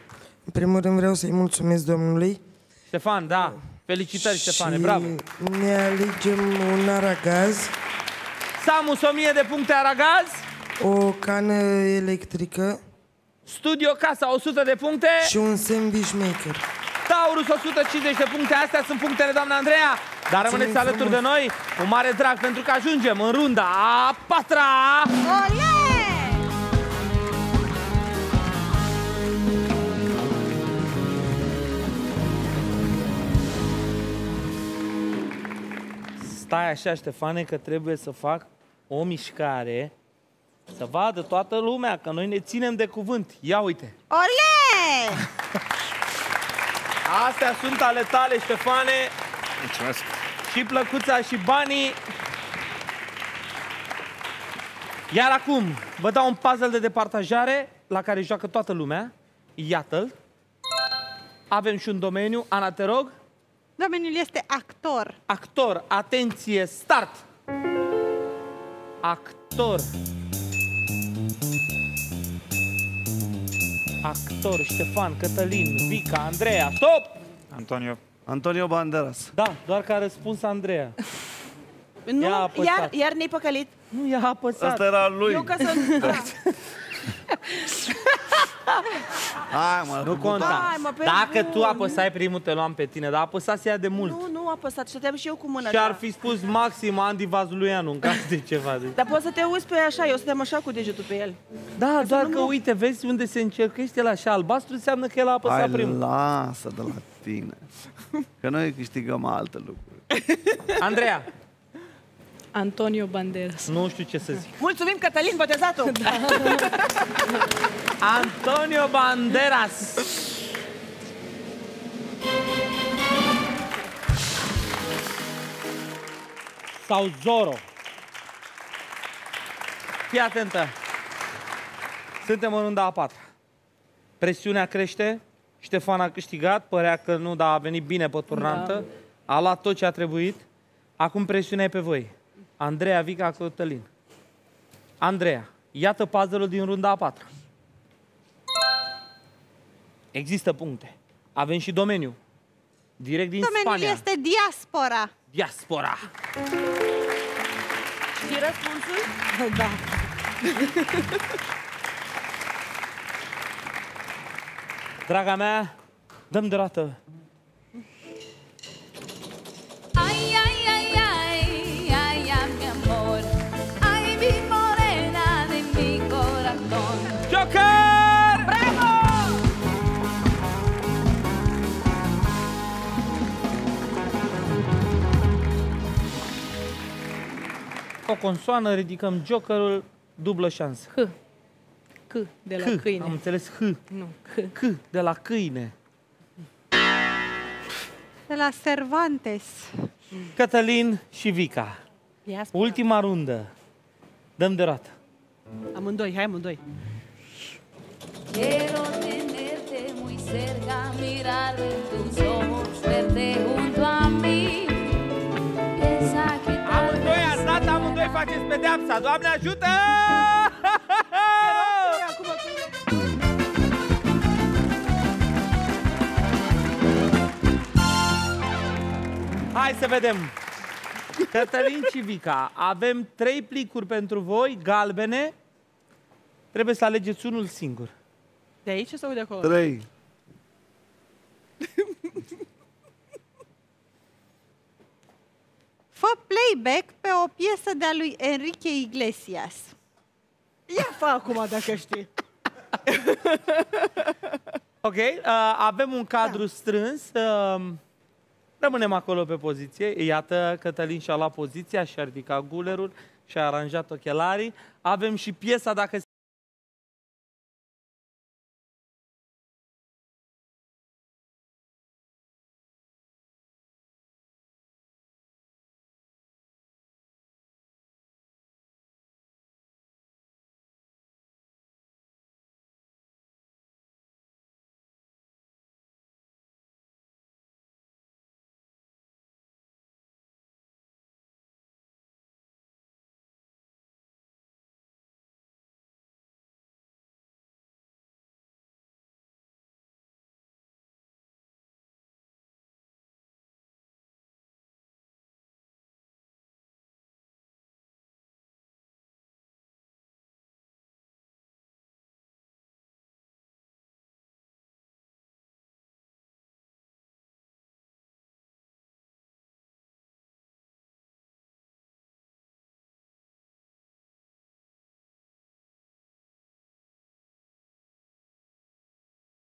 În primul rând vreau să-i mulțumesc domnului Ștefan, da. Felicitări, Ștefane, bravo. Ne alegem un aragaz. Samus, o mie de puncte aragaz. O cană electrică. Studio Casa, o sută de puncte. Și un sandwich maker. Taurus, o sută cincizeci de puncte. Astea sunt punctele, doamna Andreea. Dar rămâneți alături de noi cu mare drag, pentru că ajungem în runda a patra. Ole! Stai așa, Ștefane, că trebuie să fac o mișcare, să vadă toată lumea că noi ne ținem de cuvânt. Ia uite! Ole! Astea sunt ale tale, Ștefane. Mulțumesc. Și plăcuța și banii. Iar acum vă dau un puzzle de departajare la care joacă toată lumea. Iată-l. Avem și un domeniu. Ana, te rog. Domeniul este actor. Actor. Atenție, start! Actor. Actor, Ștefan, Cătălin, Vica, Andreea, stop! Antonio. Antonio Banderas. Da, doar că a răspuns Andreea. Nu, iar, iar ne-ai păcălit. Nu, i-a apăsat. Asta era lui. Eu ca să... Hai, mă, nu conta. Hai, mă, dacă bun. Tu apăsai primul, te luam pe tine, dar apăsați ea de mult. Nu, nu apăsat, stăteam și eu cu mâna. Și ar fi spus maxim Andy Vazluianu în caz de ceva. De... Dar poți să te uiți pe așa, eu stăteam așa cu degetul pe el. Da, că doar că, uite, vezi unde se încercăște el așa albastru, înseamnă că el a apăsat hai, primul. Lasă de la tine, că noi câștigăm alte lucruri. Andreea. Antonio Banderas. Nu știu ce să zic. Mulțumim, Cătălin Botezatu! Da. Antonio Banderas! Sau Zorro. Fii atentă! Suntem în runda a patra. Presiunea crește. Ștefan a câștigat. Părea că nu, dar a venit bine pe turnantă. Da. A luat tot ce a trebuit. Acum presiunea e pe voi. Andreea, Vica, Cătălin. Andreea, iată puzzle-ul din runda a patra. Există puncte. Avem și domeniu. Direct din Spania. Domeniul este diaspora. Diaspora. Și răspunsul? Da. Draga mea, dăm de rată. O consoană, ridicăm jokerul, dublă șansă. H. C de la H. Câine. Am înțeles H. Nu, C. C de la câine. De la Cervantes. Cătălin și Vica. Diaspora. Ultima rundă. Dăm de roată. Amândoi, hai amândoi. Quiero tenerte muy cerca, mirar tus ojos, verte junto a mí. Amândoi faceți pedeapsa, Doamne ajută! Hai să vedem! Cătălin și Vica, avem trei plicuri pentru voi, galbene. Trebuie să alegeți unul singur. De aici sau de acolo? Trei. Fă playback pe o piesă de-a lui Enrique Iglesias. Ia fă acum, dacă știi. Ok, uh, avem un cadru da. strâns. Uh, rămânem acolo pe poziție. Iată, Cătălin și-a luat poziția, și-a ridicat gulerul, și-a aranjat ochelarii. Avem și piesa, dacă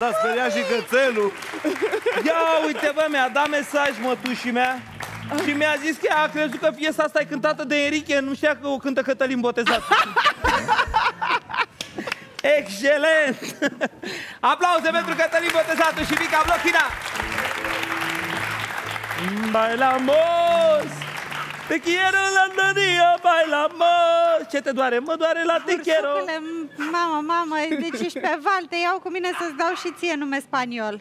Da, speria și cățelul. Ia uite, bă, mi-a dat mesaj mătușii mea și mi-a zis că a crezut că piesa asta e cântată de Enrique, nu știa că o cântă Cătălin Botezatu. Excelent! Aplauze pentru Cătălin Botezatu și Vica Blochina. Bailamos! Te quiero la Andreea, bailamos! Ce te doare? Mă doare la te quiero! Mamă, mamă, deci ești pe val, te iau cu mine să-ți dau și ție nume spaniol.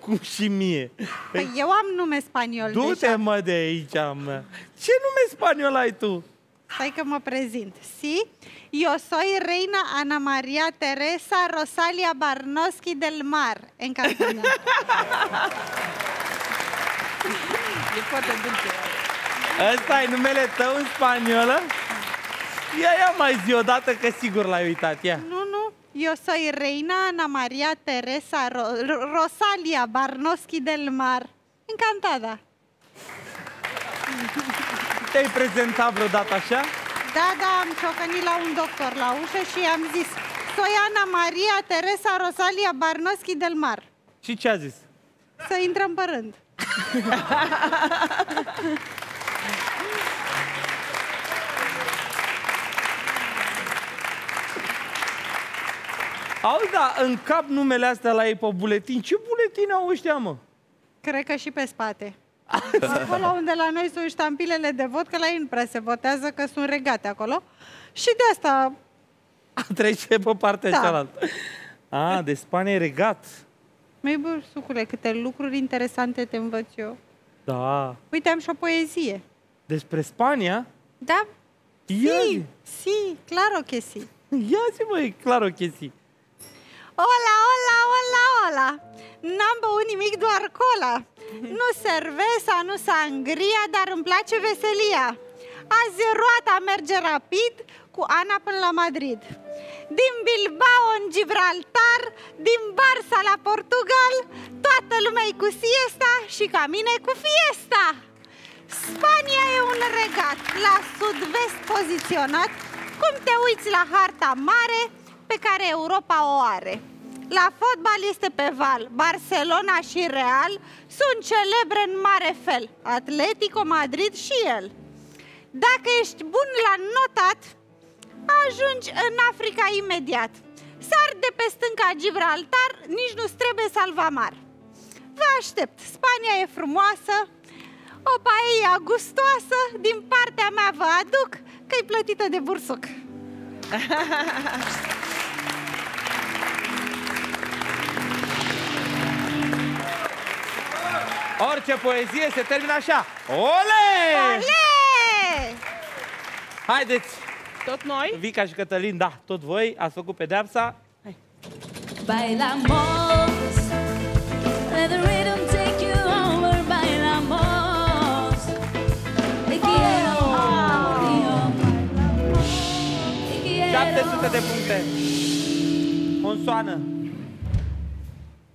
Cum și mie? Păi eu am nume spaniol. Du-te, mă, de aici, mă. Ce nume spaniol ai tu? Stai că mă prezint. Si, eu soy reina Ana Maria Teresa Rosalia Barnoschi del Mar. În casă. E foarte dulce. Ăsta e numele tău în spaniolă? Ia, ia mai zi odată, că sigur l-ai uitat, ia. Nu, nu, eu soy reina Ana Maria Teresa Ro Rosalia Barnoschi del Mar. Encantada. Te-ai prezentat vreodată așa? Da, da, am ciocănit la un doctor la ușă și i-am zis soy Ana Maria Teresa Rosalia Barnoschi del Mar. Și ce a zis? Să intrăm părând. Auzi, da, în cap numele astea la ei pe buletin. Ce buletin au ăștia, mă? Cred că și pe spate. Acolo unde la noi sunt ștampilele de vot, că la ei nu prea se votează, că sunt regate acolo. Și de asta... A trece pe partea da. cealaltă. A, de Spania e regat. Măi, bă, sucule, câte lucruri interesante te învăț eu. Da. Uite, am și o poezie. Despre Spania? Da. Ia si, si, claro que si. Ia zi, măi, claro que si. Ola, ola, ola, ola, n-am băut nimic, doar cola. Nu cerveza, nu sangria, dar îmi place veselia. Azi roata merge rapid cu Ana până la Madrid. Din Bilbao în Gibraltar, din Barça la Portugal, toată lumea e cu siesta și ca mine cu fiesta. Spania e un regat la sud-vest poziționat, cum te uiți la harta mare pe care Europa o are. La fotbal este pe val, Barcelona și Real sunt celebre în mare fel, Atletico Madrid și el. Dacă ești bun la notat, ajungi în Africa imediat. Sar de pe stânca Gibraltar, nici nu-ți trebuie salvamar. Vă aștept, Spania e frumoasă, o paella gustoasă, din partea mea vă aduc, că-i plătită de bursuc. Orice poezie se termină așa. Ole! Ole! Haideți! Tot noi? Vica și Cătălin, da, tot voi ați făcut pedeapsa. Hai! Bailamos, let the rhythm take you over. Bailamos, te quiero, te quiero. șapte sute de puncte. Consoană.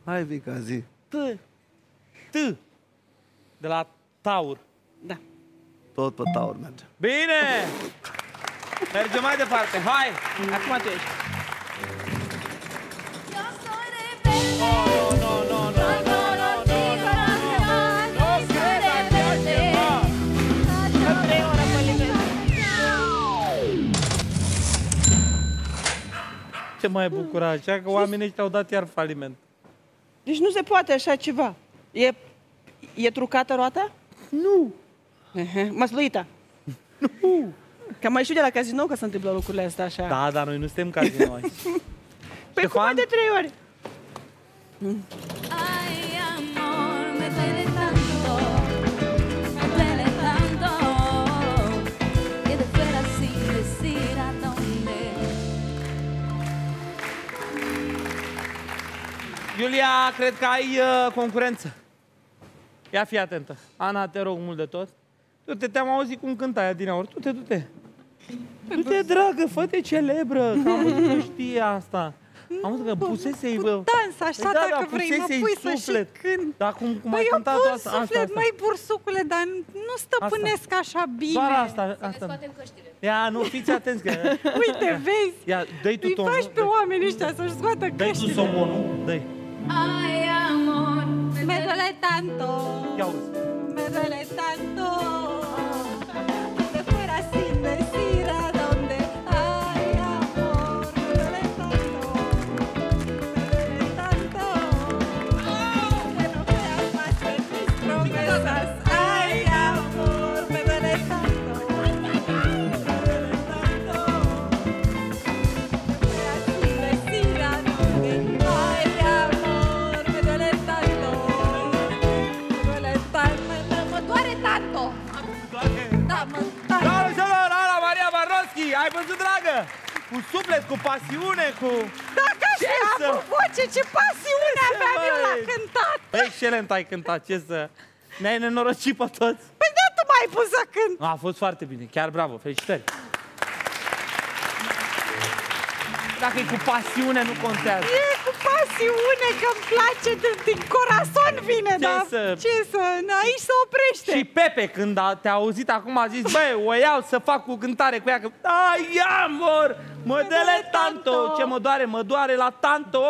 Hai, Vica, zi. T. T. De la Taur. Da. Tot pe Taur merge. Bine! Mergem mai departe. Hai! Acum tu ești. Ce mai bucura așa că oamenii ăștia au dat iar faliment. Deci nu se poate așa ceva. E... E trucată roata? Nu. Măsluită. Nu. Că mai știu de la cazinou că se întâmplă lucrurile astea așa. Da, dar noi nu suntem cazinou aici. Păi cum de trei ori? Iulia, cred că ai uh, concurență. Ia fi atentă. Ana, te rog mult de tot. Du-te, te-am auzit cum cântai adineauri. Du-te, du-te. Du-te, dragă, fă-te celebră. Că nu știi asta. Am zis că pusese-i... Cu dans, așa, da, dacă da, vrei, mă pui suflet. Să și cânt. Dar cum, cum păi ai cântat asta, asta, suflet, asta. Mai bursucule, dar nu stăpânesc asta. Așa bine. Doar asta, asta. Să ne scoatem căștile. Ia, nu, fiți atenți că... Uite, vezi? Ia, dă-i tu tonul. Îi faci pe oamenii ăștia să-și scoată căștile. Dă-i tu somonul, dă-i. Ai, amor, me duele tanto. Ia auzi. Me duele tanto. Ai văzut, dragă? Cu suflet, cu pasiune, cu... Da, ca și am avut voce, ce pasiune aveam eu la cântat! Excelent ai cântat, ce să... Ne-ai nenorocit pe toți! Păi da, tu m-ai pus să cânt! A fost foarte bine, chiar bravo, felicitări! Dacă e cu pasiune, nu contează! E cu pasiune, că-mi place, din corazon vine, da? Ce să... Aici se oprește! Și Pepe, când te-a auzit acum, a zis, băi, o iau să fac cu cântare cu ea, că... Ai, amor, mă dele tanto! Ce mă doare, mă doare la tanto!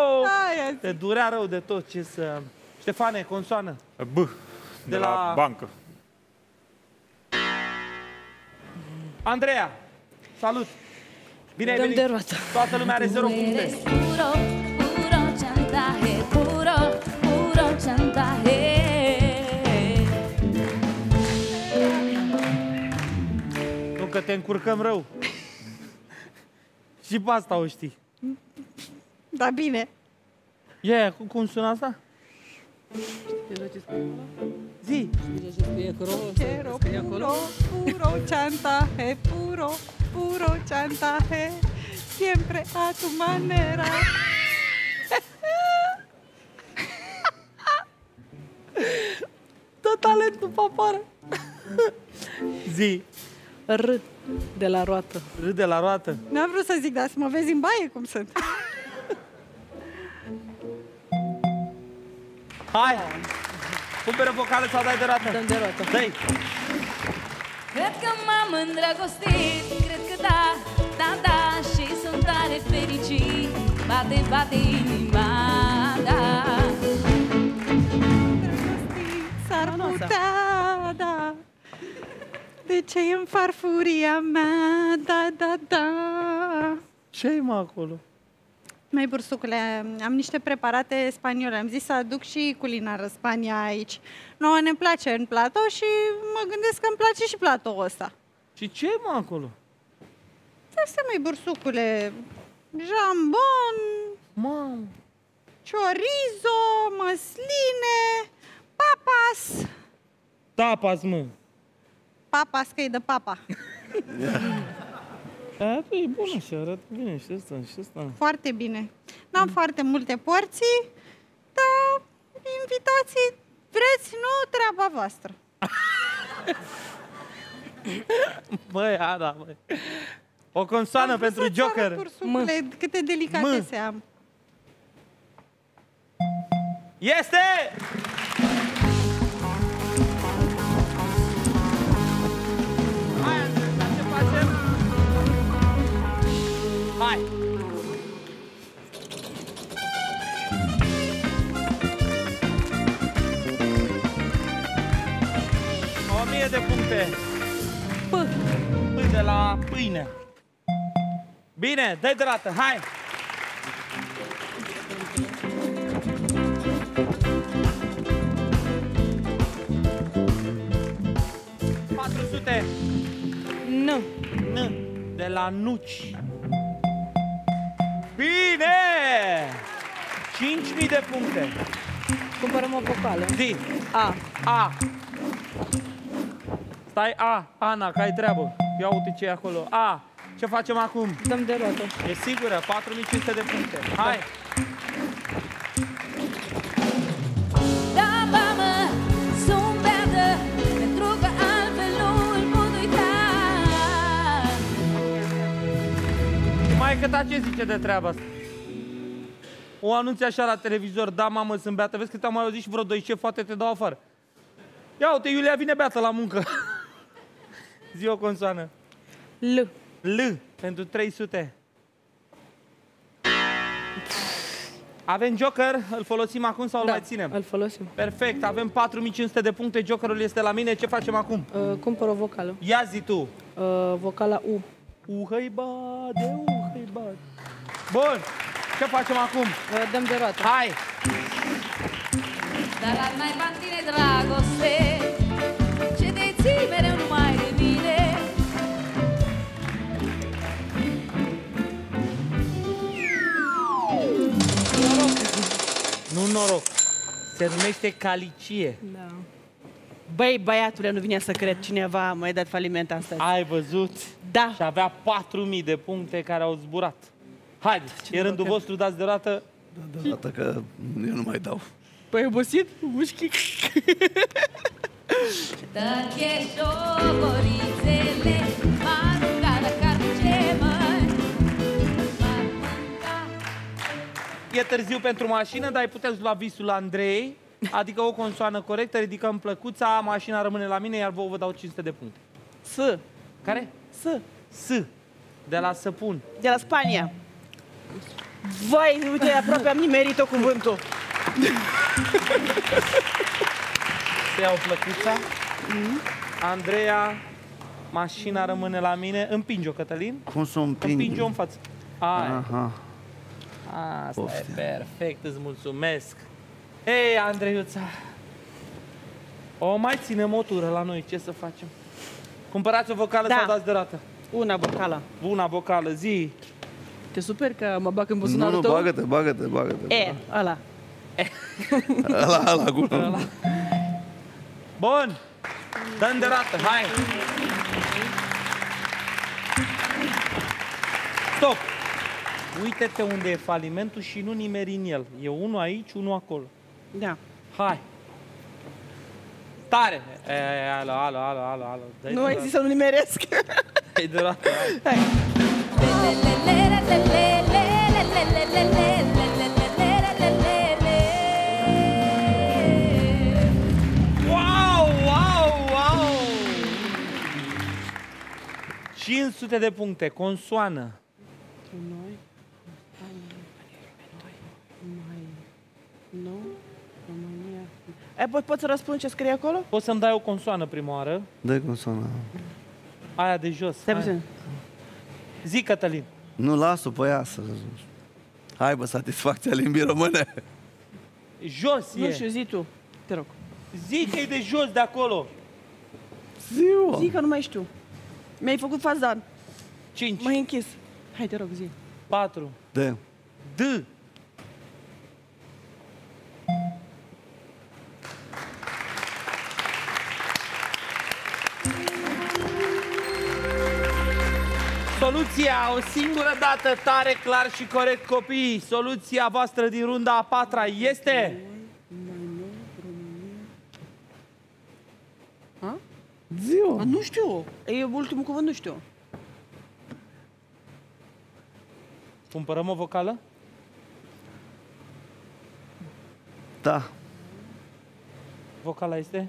Te durea rău de tot, ce să... Ștefane, consoană? B, de la bancă. Andreea, salut! Bine ai venit! Toată lumea are zero puncte. Nu, că te încurcăm rău. Și pe asta o știi. Da, bine. E, cum sună asta? Zi! Quiero puro, puro chantaje, puro, puro chantaje, siempre a tu manera. Tot talentul papară. Zi! R de la roată. R de la roată? N-am vrut să zic, dar să mă vezi în baie cum sunt. Hai! Cumpere vocală sau dai de roată? Dăm de roată. Dă-i! Cred că m-am îndrăgostit, cred că da, da, da, și sunt tare fericit. Bate, bate inima, da. Îndrăgostit s-ar putea, da. De ce-i în farfuria mea, da, da, da. Ce-i, mă, acolo? Mai bursucule, am niște preparate spaniole. Am zis să aduc și culinară Spania aici. Nouă ne place în platou și mă gândesc că îmi place și platoul ăsta. Și ce e, mă, acolo? Asta, mai bursucule, jambon, mam, chorizo, măsline, papas. Tapas, mă. Papas, că e de papa. Aia e bună și arată bine și asta, și asta. Foarte bine. N-am mm. foarte multe porții, dar invitații vreți, nu, treaba voastră. Băi, Ana, băi. O consoană pentru Joker. Cursuple, câte delicate M. se am. Este! Hai! O mie de puncte! Pâ! Pâi de la pâine! Bine, dă-i de rată, hai! patru sute! N! N! De la nuci! Bine! cinci mii de puncte. Cumpărăm o vocală. Zi. A. A. Stai, A. Ana, că ai treabă. Ia uite ce e acolo. A. Ce facem acum? Dăm de roată. E sigură? patru mii cinci sute de puncte. Hai! Da, mamă, sunt beată, pentru că altfel nu-l pot uita. Mai, că ta ce zice de treaba asta? o anunțe așa la televizor, da, mamă, sunt beată, vezi că te-am mai auzit și vreo doi șefi, fate, te dau afară. Ia uite, Iulia vine beată la muncă. Zi o consoană. L. L, pentru trei sute. Avem joker, îl folosim acum sau da, îl mai ținem? Îl folosim. Perfect, avem patru mii cinci sute de puncte, jokerul este la mine, ce facem acum? Uh, cumpăr o vocală. Ia zi tu. Uh, vocala U. Uhăi bade, uhăi bade. Bun, ce facem acum? Uh, dăm de roată. Hai! Dar ar mai bantine dragoste, ce te ții mereu numai de mine. Nu noroc, se numește calicie. Da. Băi, băiatule, nu vine să cred, cineva m-a dat faliment astăzi. Ai văzut? Da. Și avea patru mii de puncte care au zburat. Haideți, e rândul vostru, dați de roată. Da, de roată, că eu nu mai dau. Păi obosit? Mușchi. E târziu pentru mașină, dar îi puteți lua visul Andrei, adică o consoană corectă, ridicăm plăcuța, mașina rămâne la mine, iar vouă vă dau cinci sute de puncte. S. Care? S. S. De la săpun. De la Spania. Vai, nu uite, aproape am nimerit-o cuvântul. Se iau plăcuța. Andreea, mașina rămâne la mine. Împinge-o, Cătălin. Cum să o împing? Împinge-o în față. Aha. Asta e perfect, îți mulțumesc. Ei, Andreiuța, o mai ținem o tură la noi, ce să facem? Cumpărați o vocală da. Sau dați de roată? Una vocală. Una vocală, zi. Te super că mă bag în buzunarul nu, nu, tău? Nu, bagă-te, bagă-te, bagă-te. E, ăla. Ăla, ăla, gură. Bun, dă-mi de roată, hai. Stop. Uite-te unde e falimentul și nu nimeri în el. E unul aici, unul acolo. Da. Hai. Tare. E, alo, alo, alo, alo, alo. Nu ai zis să nu nimeresc. Hai de roată. Hai. Wow, wow, wow. cinci sute de puncte, consoană. Nu, România. E, pot, pot să răspund ce scrie acolo? Poți să-mi dai o consoană prima oară. Dă consoană. Aia de jos. Zi, Cătălin. Nu, las-o pe ea să... Hai, bă, satisfacția limbii române. Jos e. Nu știu, zi tu. Te rog. Zi că e de jos, de acolo. Ziua. Zi că nu mai știu. Mi-ai făcut fazan. cinci. M-ai închis. Hai, te rog, zi. patru. D. D. Soluția o singură dată, tare, clar și corect, copii. Soluția voastră din runda a patra este... Ziua! Nu știu, e ultimul cuvânt, nu știu. Cumpărăm o vocală? Da. Vocala este?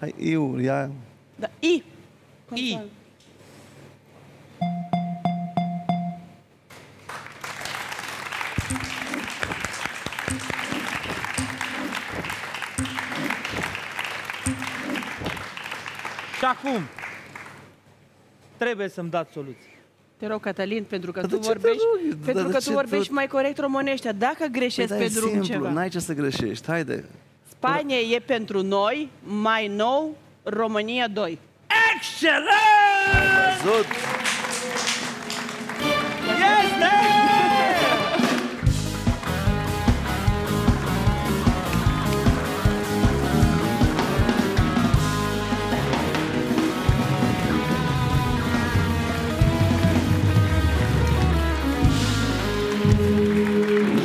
Hai, iu, ia... Da, I! I! Și acum, trebuie să-mi dați soluții. Te rog, Catalin, pentru că tu vorbești, pentru că tu vorbești mai corect românește. Dacă greșești pe drum ceva... N-ai ce să greșești, haide. Spania e pentru noi, mai nou, România doi. Excelent! Ai văzut? Este!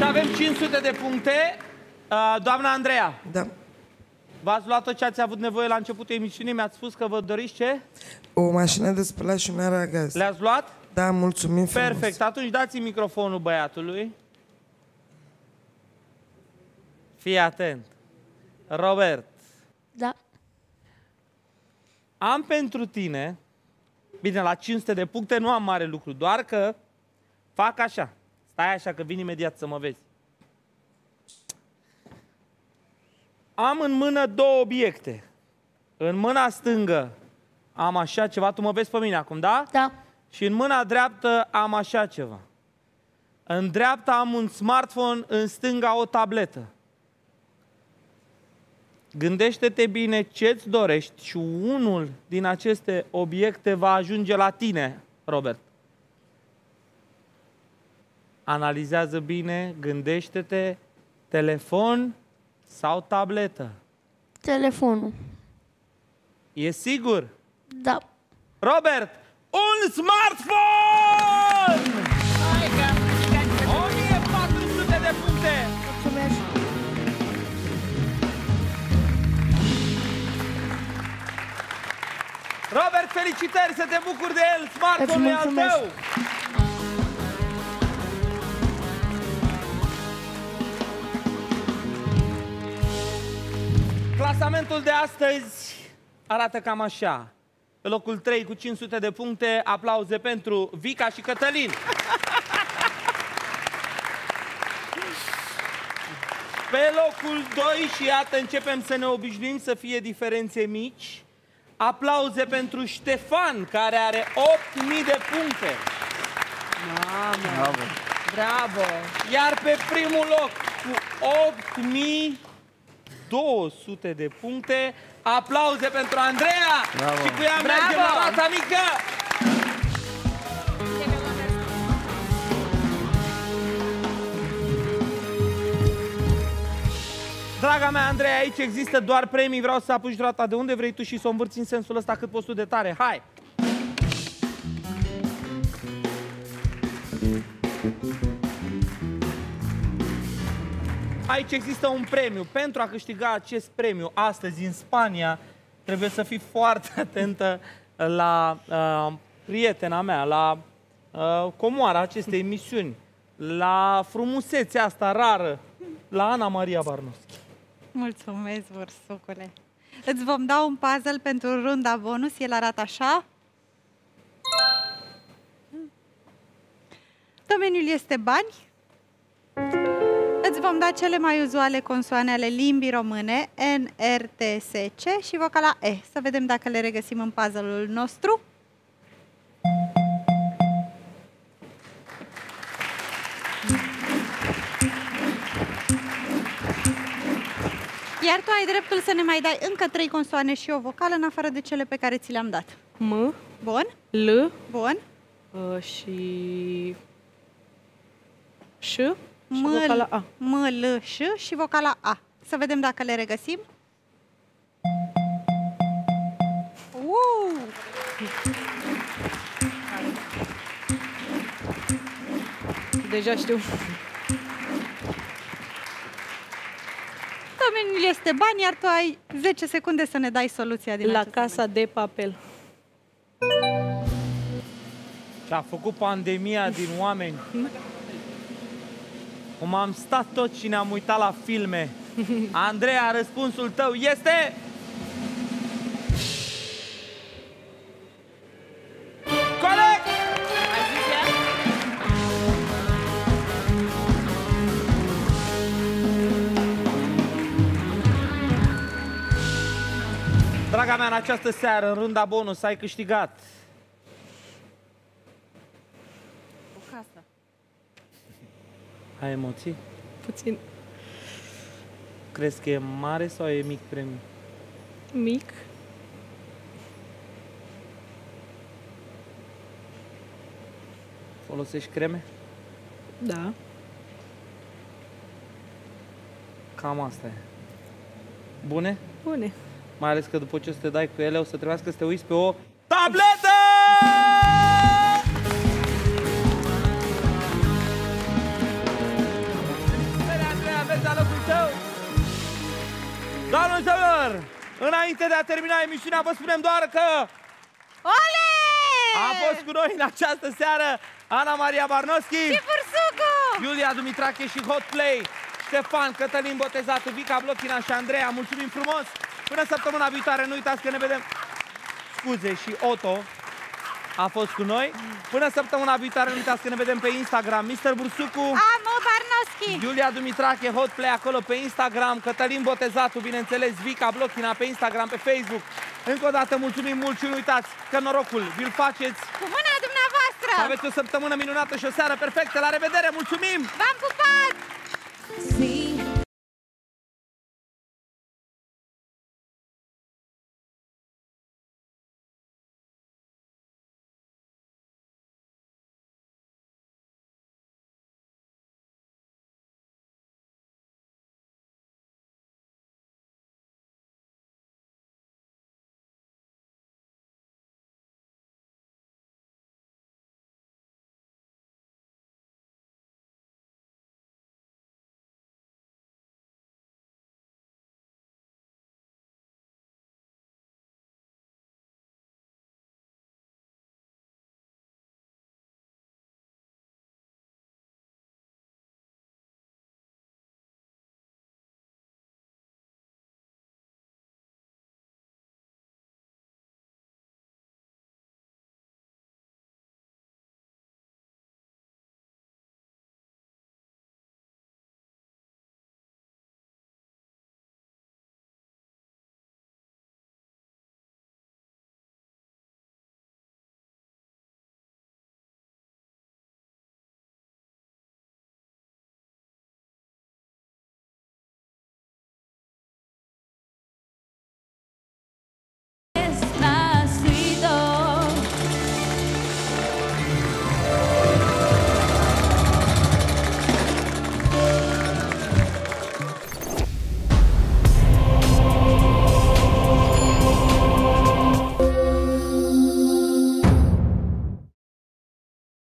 Avem cinci sute de puncte. Doamna Andreea. Da. V-ați luat tot ce ați avut nevoie la începutul emisiunii. Mi-ați spus că vă doriți ce? O mașină de spălat și un aragaz. Le-ați luat? Da, mulțumim frumos. Perfect. Atunci dați-i microfonul băiatului. Fii atent. Robert. Da. Am pentru tine, bine, la cinci sute de puncte nu am mare lucru, doar că fac așa. Stai așa că vin imediat să mă vezi. Am în mână două obiecte. În mâna stângă am așa ceva. Tu mă vezi pe mine acum, da? Da. Și în mâna dreaptă am așa ceva. În dreapta am un smartphone, în stânga o tabletă. Gândește-te bine ce-ți dorești și unul din aceste obiecte va ajunge la tine, Robert. Analizează bine, gândește-te, telefon sau tabletă? Telefonul. E sigur? Da. Robert, un smartphone! o mie patru sute de puncte! Mulțumesc! Robert, felicitări, să te bucuri de el! Smartphone-ul e al tău! Clasamentul de astăzi arată cam așa. Pe locul trei cu cinci sute de puncte, aplauze pentru Vica și Cătălin. Pe locul doi, și iată, începem să ne obișnuim să fie diferențe mici. Aplauze pentru Ștefan, care are opt mii de puncte. Mamă! Bravo! Bravo! Iar pe primul loc, cu opt mii două sute de puncte, aplauze pentru Andreea. Bravo. Și cu ea mergem la Roata Mică! Draga mea, Andreea, aici există doar premii. Vreau să apuci roata de unde vrei tu și să o învârți în sensul ăsta cât poți tu de tare. Hai! Aici există un premiu. Pentru a câștiga acest premiu astăzi în Spania, trebuie să fii foarte atentă la uh, prietena mea, la uh, comoara acestei emisiuni, la frumusețea asta rară, la Ana Maria Barnoschi. Mulțumesc, Bursucule. Îți vom da un puzzle pentru runda bonus. El arată așa. Domeniul este bani. Îți vom da cele mai uzuale consoane ale limbii române, N, R, T, S, C și vocala E. Să vedem dacă le regăsim în puzzle-ul nostru. Iar tu ai dreptul să ne mai dai încă trei consoane și o vocală, în afară de cele pe care ți le-am dat. M. Bun. L. Bun. Uh, și... Ș. Și M, vocala A. M, L, Ș și vocala A. Să vedem dacă le regăsim. Uh! Deja știu. Domeniul este bani, iar tu ai zece secunde să ne dai soluția din La Casa moment. de Papel. Și-a făcut pandemia din oameni. Cum am stat tot și ne-am uitat la filme. Andreea, răspunsul tău este... Corect! Draga mea, în această seară, în runda bonus, ai câștigat... Ai emoții? Puțin. Crezi că e mare sau e mic premiu? Mic. Folosești creme? Da. Cam asta e. Bune? Bune. Mai ales că după ce o să te dai cu ele, o să trebuiască să te uiți pe o tabletă! Doamnelor și domnilor, înainte de a termina emisiunea, vă spunem doar că... Ole! A fost cu noi în această seară Ana Maria Barnoschi și Bursucu, Iulia Dumitrache și Hotplay Ștefan, Cătălin Botezatu, Vica Blochina și Andreea. Mulțumim frumos! Până săptămâna viitoare, nu uitați că ne vedem... Scuze, și Otto a fost cu noi. Până săptămâna viitoare, nu uitați că ne vedem pe Instagram. mister Bursucu... Am o Barnoschi! Iulia Dumitrache, Hotplay acolo pe Instagram. Cătălin Botezatu, bineînțeles, Vica Blochina pe Instagram, pe Facebook. Încă o dată mulțumim mult și nu uitați că norocul vi-l faceți... Cu mâna dumneavoastră! Aveți o săptămână minunată și o seară perfectă. La revedere, mulțumim! V-am pupat!